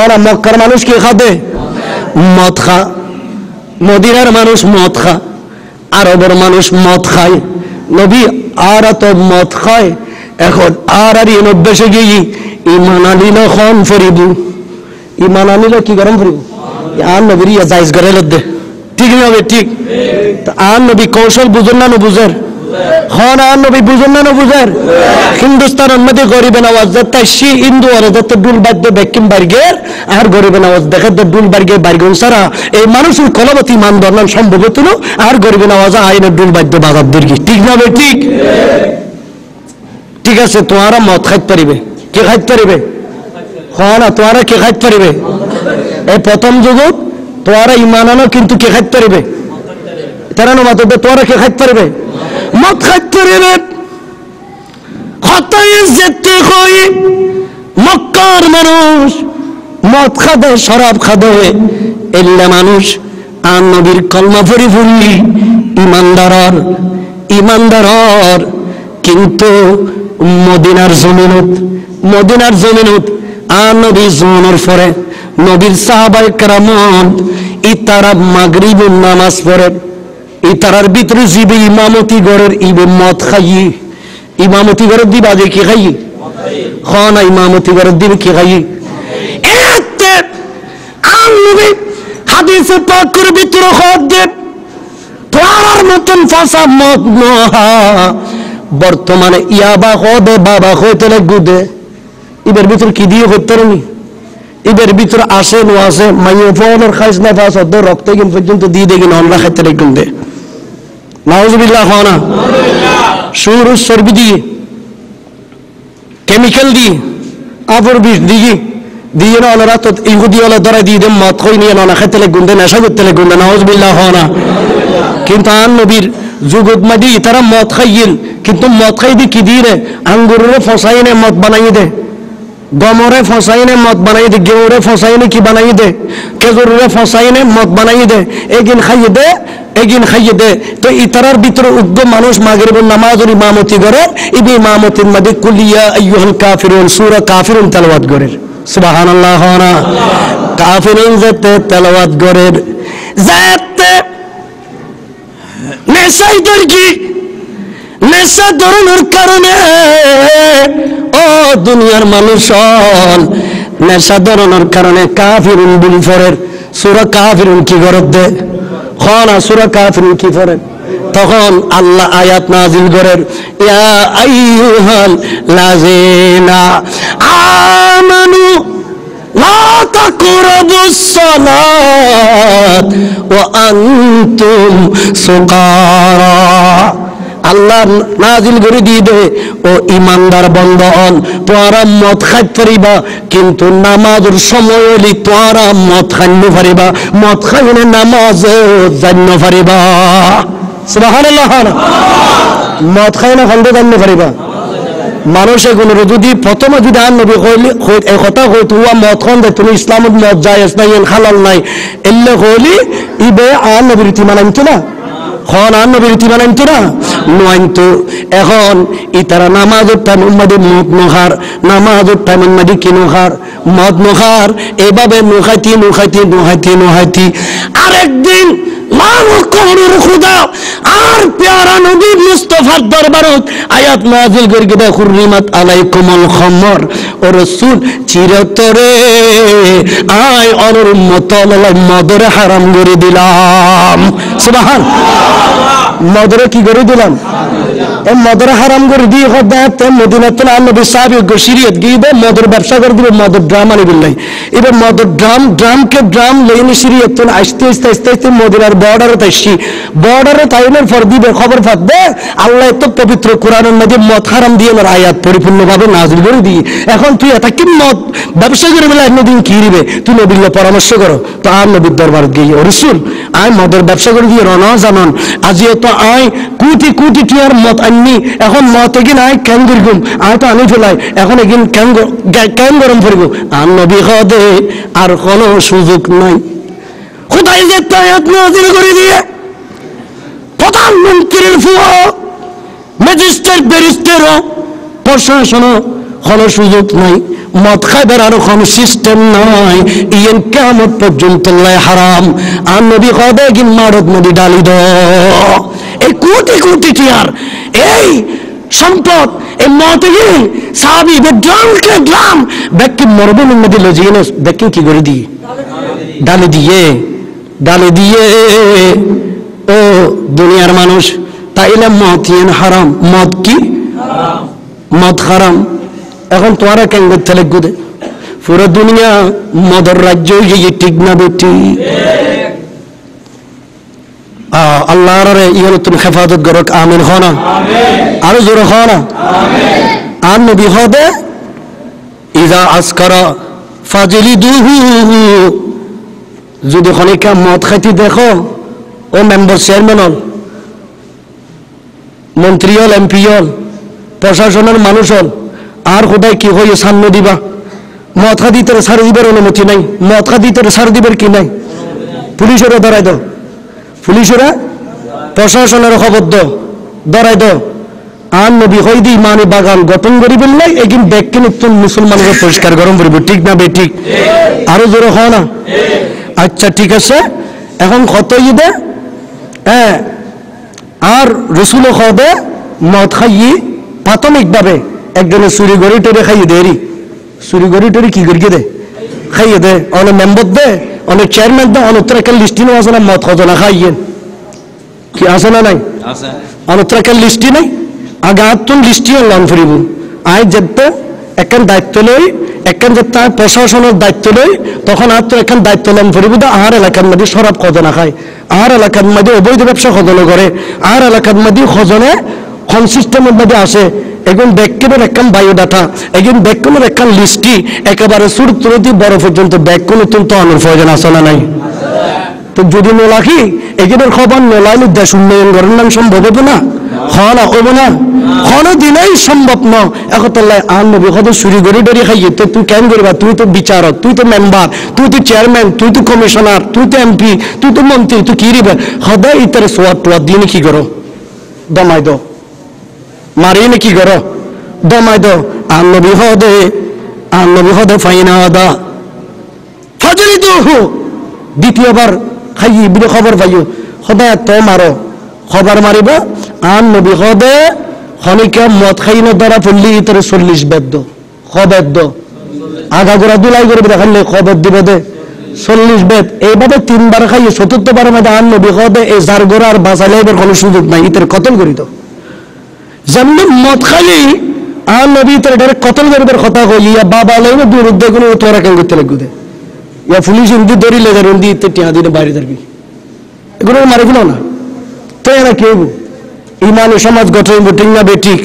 और मक्कर मनुष्य की खा दे मौत खा मदीनार मानुष मौत खा आरबर मानुष मौत खाए नबी आरा तो मौत खाए एकोन आरा ये नब्बे से गई ईमानाली ना खान फरीबू ईमानाली ना की गरम फरीबू यार नबी ये जाइज करे लद्दे ठीक ना वे ठीक तो आन नबी कौशल बुजुर्ना न बुजुर खान आन नबी बुजुर्ना न बुजुर हिंदुस्तान अम्मते गौरी बनावाज़ दत्ता शी इंदु और दत्ता डूल बैठ दे बैकिंग बर्गर आर गौरी बनावाज़ देखा दत्ता डूल बर्गर बर्गर उनसरा ए मानुष उन कलावती मान दौरना शम बोलतुनो आर गौरी बनावाज़ आये न डूल बैठ दे बागा दुर्गी ठीक ना बे ठीक ठीक है से तुम्हारा मौत खाई परिवे क्या खाई परिवे खाना तुम्हारा क्या खाई परिवे ए प्रथम जोगो तुम्हारा ईमानानो किंतु क्या खाई परिवे तेरा नो मातो बे तुम्हारा क्या खाई परिवे मौत खाई परिवे खाता ये जेते कोई मक्कार मनुष मौत खादे शराब खादे इल्ले मनुष आन नबीर कलमा फरी फुली ईमानदार ईमानदार किंतु मदीनार ज़मीनुत मदीनार ज़मीनुत आन नबी ज़मीनर फरे नबीर साहबाए करामों इतारा मगरिबुन नमाज़ फरे इतारार बितर जीबे इमामती गोरर इबे मौत खाई इमामती वरदी बाजे की गई खाना इमामती वरदी की गई एक आलमी हदीस पाक कर भी तेरो खाद दे त्वार मतन फसा मौत नहा बर्तमाने याबा खोदे बाबा खोते लग गुदे इबर भी तेर किधी खोतर नहीं इबर भी तेर आशे नुआशे मायूं फोन और खास ना फसा दो रखते कि मुझे तो दी देगी नॉन लाख तेरे गुंडे नाउज़ुबिल्लाह खाना शूर उस सर्बी दी, केमिकल दी, आपूर बीच दी, दी ये ना अलग तो इगुदी अलग दरा दी दम मौत कोई नहीं है ना ख़त्म ले गुंडे नशा गुत्ते ले गुंडे नाउज़ बिल्ला होना, किंतु आन नबीर जुगुद मदी इतरा मौत ख़ायल, किंतु मौत ख़ाय दी किधीरे, अंगूरे फ़ोसाई ने मौत बनाई दे, गमोरे फ़ोसाई ने मौत बनाई दे, गेवरे फ़ोसाई ने की बनाई दे, केजुरे फ़ोसाई ने मौत बनाई दे, एक इन ख़ाय दे एक इन खाई दे तो इतरार बितर उद्दो मानोश मागरिबों नमाज़ और इमामती गरे इबी इमामती मदे कुलिया अयुहल काफिरों सूरा काफिरों तलवात गरे सुबहान अल्लाह होना काफिरों ज़ते तलवात गरे ज़ते नेशा इधर की नेशा दरन और करने ओ दुनियार मानुषान नेशा दरन और करने काफिरों बिल फरे सूरा काफिरों की गरब दे खाना सूरा काफिरों की फरे तो खान अल्लाह आयत नाजिल करें या अय्युहल लाज़ीना आमनु لا تقربوا الصلاة وأنتم سكارى আল্লাহ নাজিল করে দিবে ও ইমানদার বন্ধন তোরা মদ খাইতে পারিবা কিন্তু নামাজের সময় হলি তোরা মদ খাইতে পারিবা মদ খাইলে নামাজ জান্ন পারিবা সুবহানাল্লাহ মদ খাইলে হলদে জান্ন পারিবা মানুষে কোন যদি প্রথম যদি আন নবী কইলে এই কথা কই তোয়া মদ খান দে তুমি ইসলামত মদ জায়েজ নাই হালাল নাই এলে কইলি ইবে আন নবীর তি মানাইন তো না খান আন নবীর তি মানাইন তো না নয়তো এখন ইতারা নামাজ উত্থান উম্মাদের মদ নোহার নামাজ উত্থান উম্মাদি কি নোহার মদ নোহার এভাবে নোহাইতি নোহাইতি নোহাইতি নোহাইতি আরেকদিন আর পেয়ারা নবী মুস্তাফার দরবারত আয়াত নাযিল করে গিয়ে হুররিমাত আলাইকুমুল খামর ও রাসূল চিরতরে আয় অনর উম্মত আল্লাহ মদের হারাম করে দিলাম সুবহানাল্লাহ মদরে কি করে দিলাম মদরে হারাম করে দিয়ে মদর ব্যবসা করে দিল মদর ড্রাম আনি বিল্লাই এবার মদর ড্রাম ড্রামকে ড্রাম লইনি সিরিয়াত আসতে আসতে আসতে আসতে মদিনার বর্ডারে তাইছি বর্ডারে তাইনের পর দিবে খবর ফাঁকবে আল্লাহ তো পবিত্র কোরআনের মধ্যে মদ হারাম দিয়ে আমার আয়াত পরিপূর্ণভাবে নাজিল করে দিয়ে এখন তুই এটা কি মদ ব্যবসা করে বেলা একদিন কি দিবে তুই নবীল্লা পরামর্শ করো তো আর নবীর দরবার গিয়ে রসুল আয় মদের ব্যবসা করে দিয়ে রনা জানান আজিও তো আয় কুটি কুটি টিয়ার মত আননি এখন মত এগিন আয় ক্যান করিগুম আয় তো আনি ফেলাই এখন এগিন ক্যান ক্যান গরম করিব আর নবী হদে আর কোনো সুযোগ নাই কোথায় যে তায়াত নাজিল করে দিয়ে প্রধানমন্ত্রীর ফুয়ো ম্যাজিস্ট্রেট ব্যারিস্টারও প্রশাসনও কোনো সুযোগ নাই মদ খাইবার আরো কোন সিস্টেম নাই ইয়েন কিয়ামত পর্যন্ত হারাম আর নবী কবে গিন মারদ নদী ডালি দো এই কোটি কোটি টিয়ার এই সম্পদ এই মতে গিয়ে সাবি বেড্রামকে ড্রাম ব্যক্তি মরবেন নদী লজিনস ব্যক্তি কি করে দিয়ে ডালি দিয়ে ডালি দিয়ে ও দুনিয়ার মানুষ তাইলে মদ ইয়েন হারাম মদ কি হারাম মদ হারাম এখন তোরা কেন থালে গুদে পুরো দুনিয়া মদর রাজ্য ঠিক না বেটি আল্লাহ তুমি হেফাজত করক আমিন হ না আরো জোর হ না আর নবী হদে ইজা আজকার ফাজিলি দুহু যদি খনিকা মদ খাইতে দেখো ও মেম্বার চেয়ারম্যান হল মন্ত্রী হল এমপি হল প্রশাসনের মানুষ হল আর কোথায় কি হয়ে সান্ন দিবা মদ খা দিতে সার দিবার অনুমতি নাই মদ খা দিতে সার দিবার কি নাই পুলিশেরা ধরাই দো পুলিশেরা প্রশাসনের খবর দো ধরাই দো আর নবী হই দি মানে বাগান গঠন করিবেন নাই একদিন দেখকে নতুন মুসলমানরা পরিষ্কার গরম করিব ঠিক না বে ঠিক আরো জোরে হয় না আচ্ছা ঠিক আছে এখন কত ঈদে হ্যাঁ আর রসুল হবে মদ খাইয়ে প্রাথমিকভাবে একজনে চুরি গড়ি টেরে খাইয়ে দেরি চুরি গড়ি টেরি কি করিয়ে দে খাইয়ে দে অনেক মেম্বার দে অনেক চেয়ারম্যান দে অনেকটা একটা লিস্টিনও আছে না মদ খজনা খাইয়ে কি আছে না নাই অনেকটা একটা লিস্টি নাই আগে আত্মন লিস্টিও লন ফুরিব আয় যেত একখান দায়িত্ব লই একখান যে তার প্রশাসনের দায়িত্ব লই তখন আর তো একখান দায়িত্ব লন ফুরিব আর এলাকার মধ্যে শরাব খজনা খায় আর এলাকার মধ্যে অবৈধ ব্যবসা খজনা করে আর এলাকার মধ্যে খজনে কোন সিস্টেমের মধ্যে আসে এখন ব্যাগকের একখান বায়োডাটা এখন ব্যাগকের একখান লিস্টি একেবারে সুর তুলতি বড় পর্যন্ত ব্যাগ কোন অত্যন্ত অনেক প্রয়োজন আছে না নাই তো যদি নোলা কি এগুলোর খবর নোলাইলে দেশ উন্নয়ন করার নাম সম্ভব হবে না খনা হবো না খনো দিলেই সম্ভব না একতলায় আর নবী কত চুরি করে ডরি খাইয়ে তো তুই কেন করবা তুই তো বিচারক তুই তো মেম্বার তুই তো চেয়ারম্যান তুই তো কমিশনার তুই তো এমপি তুই তো মন্ত্রী তুই কি রিবা সদায় ইতারে সোয়াদ টোয়াদ দিয়ে কি করো দমাই দো মারিয়ে নাকি করো দমাই দো আর নবী হদে আর নবী হদে ফাইনা আদা ফাজলি দুহু দ্বিতীয়বার খাইয়ে বিরে খবর পাইও সদায় তো মারো খবর মারিব আর নবী হদে খনিকা মদ খাইনো দ্বারা পড়লি তোর চল্লিশ বেদ্য খবেদ্য আগা গোড়া দুলাই করবে দেখালে খবেদ দিবে দে চল্লিশ বেদ এইভাবে তিনবার খাইয়ে চতুর্থবার মধ্যে আর নবী হদে এই যার গোড়া আর বাঁচালে এবার কোনো সুযোগ নাই ইতের কতল করিত যেমনি মদ খাইলেই ಆ ನಬಿ ತರ ಡೈರೆಕ್ಟ್ ಕತ್ಲ್ ಗರಿದರ ಖತಾ ಹೋಗಿ ಯಾ ಬಾಬಾ ಲೈನ ದೂರ ಉದ್ದಗನು ತೋರಕ ಗೊತ್ತಲ ಗುದೆ ಯಾ ಪೊಲೀಸ್ ಇಂದಿ ದೊರಿಲ್ಲ ದರ ಇಂದಿ ಇತ್ತಿ ಆದಿನ ಬಾರಿ ದರ್ಬಿ ಗುರು ಮರಿಗನೋ ನಾ ತೇನ ಕೇಬು ইমান সমাজ গঠন বুটিং না বেঠিক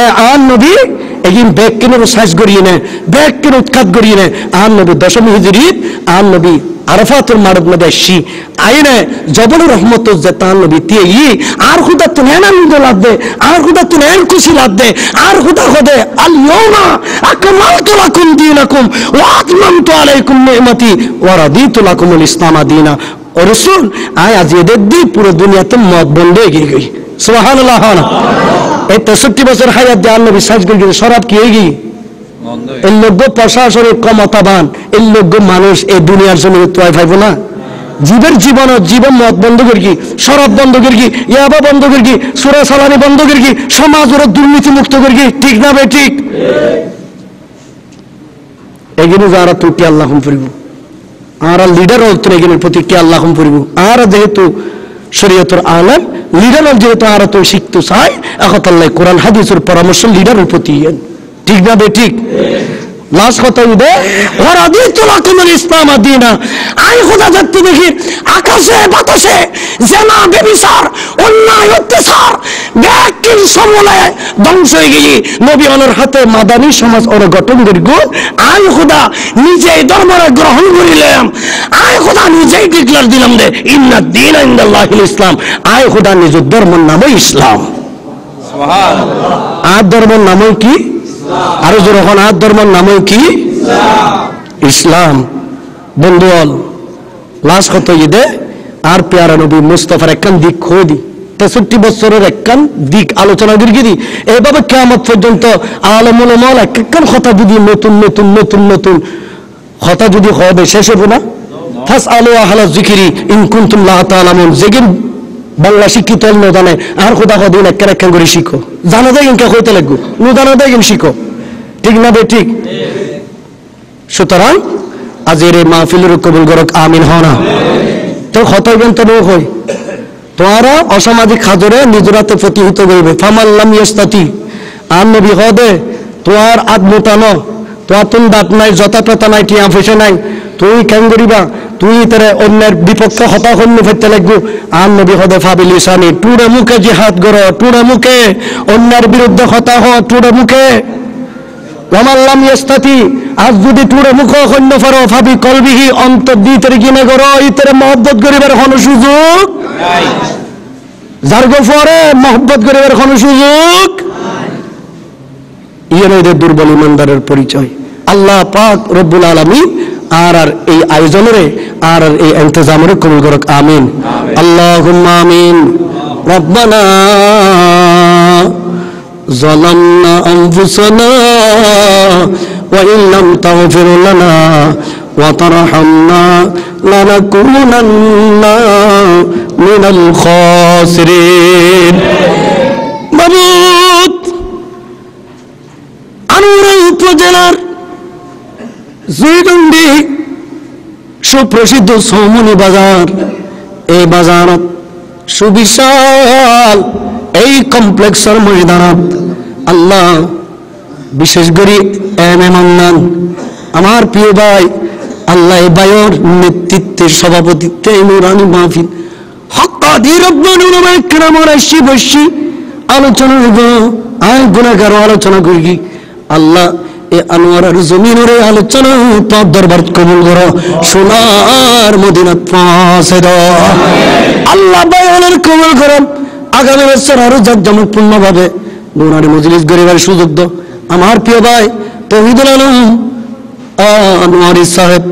এ আন নবী এগিন বেক কেন সাজ গরিয়ে না বেক কেন উৎকাত গরিয়ে না আন নবী দশম হিজরি আন নবী আরাফাতুল মারদ মদাশি আইনে জবল রহমতুল জাতান নবী তিই আর খুদা তুনানা মিদলাত দে আর খুদা তুনান খুশি লাত দে আর খুদা খদে আল ইয়ামা আকমালতু লাকুম দীনাকুম ওয়া আতমামতু আলাইকুম নি'মাতি ওয়া রাদিতু লাকুমুল ইসলাম দীনা ও রাসূল আয় আজ এদে দি পুরো দুনিয়াতে মত বন্ধ হয়ে গই সুবহানাল্লাহ হানা এই তেষট্টি বছর হায়াত দিয়ে আল্লাহ বিশ্বাস করে শরাব কি হয়ে গিয়ে এই লোক প্রশাসনের ক্ষমতাবান এই লোক মানুষ এই দুনিয়ার জন্য তোয়াই পাইব না জীবের জীবন জীবন মত বন্ধ করে কি শরাব বন্ধ করে কি ইয়াবা বন্ধ করে কি সুরা সালানি বন্ধ করে কি সমাজ ওরা দুর্নীতি মুক্ত করে কি ঠিক না বে ঠিক এগিনে যারা তুটি আল্লাহ হুম ফিরব আর লিডার হতো এগিনের প্রতি কি আল্লাহ হুম ফিরব আর যেহেতু শরীয়তের আলেম লিডারের যেহেতু আরো তো শিখতে চাই এখন আল্লাহ কোরআন হাদিসের পরামর্শ লিডারের প্রতি ঠিক না বে ঠিক লাশ কথা উদে ওরা দিয়ে তোলা কোন ইসলাম দিই না আই খোদা যাচ্ছে দেখি আকাশে বাতাসে জেনা বেবিচার অন্যায় অত্যাচার ব্যাকির সমলে ধ্বংস হয়ে গেলি নবী আলোর হাতে মাদানী সমাজ ওর গঠন করিব আই খোদা নিজে ধর্মরা গ্রহণ করিলাম আই খোদা নিজেই ডিক্লার দিলাম দে ইন্না দিন ইন্দাল্লাহিল ইসলাম আই খোদা নিজ ধর্মের নাম ইসলাম সুবহানাল্লাহ আর ধর্মের নাম কি আরো যখন আর ধর্মের নাম কি ইসলাম বন্ধুল লাশ কত ঈদে আর প্যারা নবী মুস্তাফার একখান দিক খোঁজি তেষট্টি বছরের একখান দিক আলোচনা গিরগিরি এইভাবে কিয়ামত পর্যন্ত আলমুল মাল একখান কথা যদি নতুন নতুন নতুন নতুন কথা যদি হবে শেষ হবে না ফাস আলু আহলা যিকরি ইন কুনতুম লা তাআলামুন যেগিন বাংলা শিক্ষিত না জানে আর খোদা কদিন একখান একখান করে শিখো জানা যায় ইনকা কইতে লাগবো নো জানা যায় ইন শিখো ঠিক না বে ঠিক সুতরাং আজের এই মাহফিলের কবুল করক আমিন হনা তো খতইবেন তো নয় হই তোরা অসামাজিক খাদরে নিজরাতে প্রতিহিত করবে ফামাল লাম ইস্তাতি আর নবী হদে তোর আত্মতানো তোর তুন দাঁত নাই যথাযথ নাই টিয়া ফেসে নাই তুই কেন করিবা তুই তারে অন্যের বিপক্ষে হতা হন্য ফেলতে লাগবো আর নবী হদে ফাবিলিসানি টুড়ে মুখে জিহাদ করো টুড়ে মুখে অন্যের বিরুদ্ধে হতা হ টুড়ে মুখে ফামাল লাম ইস্তাতি আজ যদি টুড়ে মুখ অন্য ফেরো ভাবি কলবিহি অন্তর দিয়ে তেরে কিনে করো ইতেরে মহব্বত করিবার কোনো সুযোগ নাই যার গফরে মহব্বত করিবার কোনো সুযোগ নাই ইয়ের ওদের দুর্বল ইমানদারের পরিচয় আল্লাহ পাক রব্বুল আলামিন আর আর এই আয়োজনরে আর আর এই ইন্তজামরে কবুল করুক আমিন আল্লাহুম্মা আমিন রব্বানা যালামনা আনফুসানা وإن لم تغفر لنا وترحمنا لنكونن من الخاسرين مبوط أنورا উপজেলার জুইডন্ডি সুপ্রসিদ্ধ সৌমনি বাজার এই বাজারত সুবিশাল এই কমপ্লেক্সর ময়দানত আল্লাহ বিশেষ করে এম এ মান্নান আমার প্রিয় ভাই আল্লাহ ভাইয়ের নেতৃত্বে সভাপতিত্বে নুরানি মাহফিল হকাদি রব্বানা ওয়া ইকরামানা শিবশি আলোচনা হইব আর গুনাহগার আলোচনা করি আল্লাহ এ আনোয়ারার জমিনের আলোচনা তোর দরবার কবুল করো সোনার মদিনাত পৌঁছে দাও আল্লাহ ভাইয়ের কবুল করো আগামী বছর আরো জাঁকজমকপূর্ণভাবে নুরানি মজলিস গরিবের সুযোগ দাও আমার প্রিয় ভাই তৌহিদুল আলম আনোয়ারি সাহেব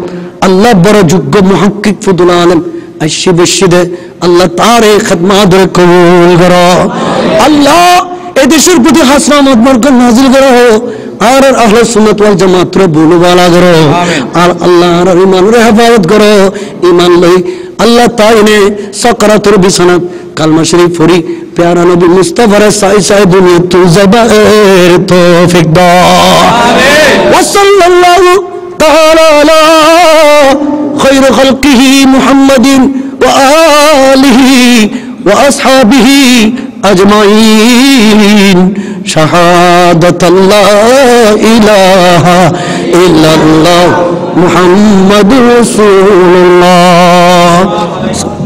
আল্লাহ বড় যোগ্য মুহাক্কিক ফদুল আলম আশি বশিদে আল্লাহ তার এই খিদমত কবুল করো আল্লাহ এই দেশের প্রতি হাসনা মদমর করে নাজিল করো আর আহলে সুন্নাত ওয়াল জামাত রে বুলবালা করো আর আল্লাহর ঈমান রে হেফাজত করো ঈমান লই আল্লাহ তাইনে সকরাতুর বিছানাত কালমা শরীফ পড়ি प्यारा नबी मुस्तफा रे साई साई दुनिया तू जबार तौफीक दो आमीन व सल्लल्लाहु तआला अला खैर खल्किही मुहम्मदिन व आलिही व असहाबिही अजमाइन شهادة لا إله إلا الله محمد رسول الله.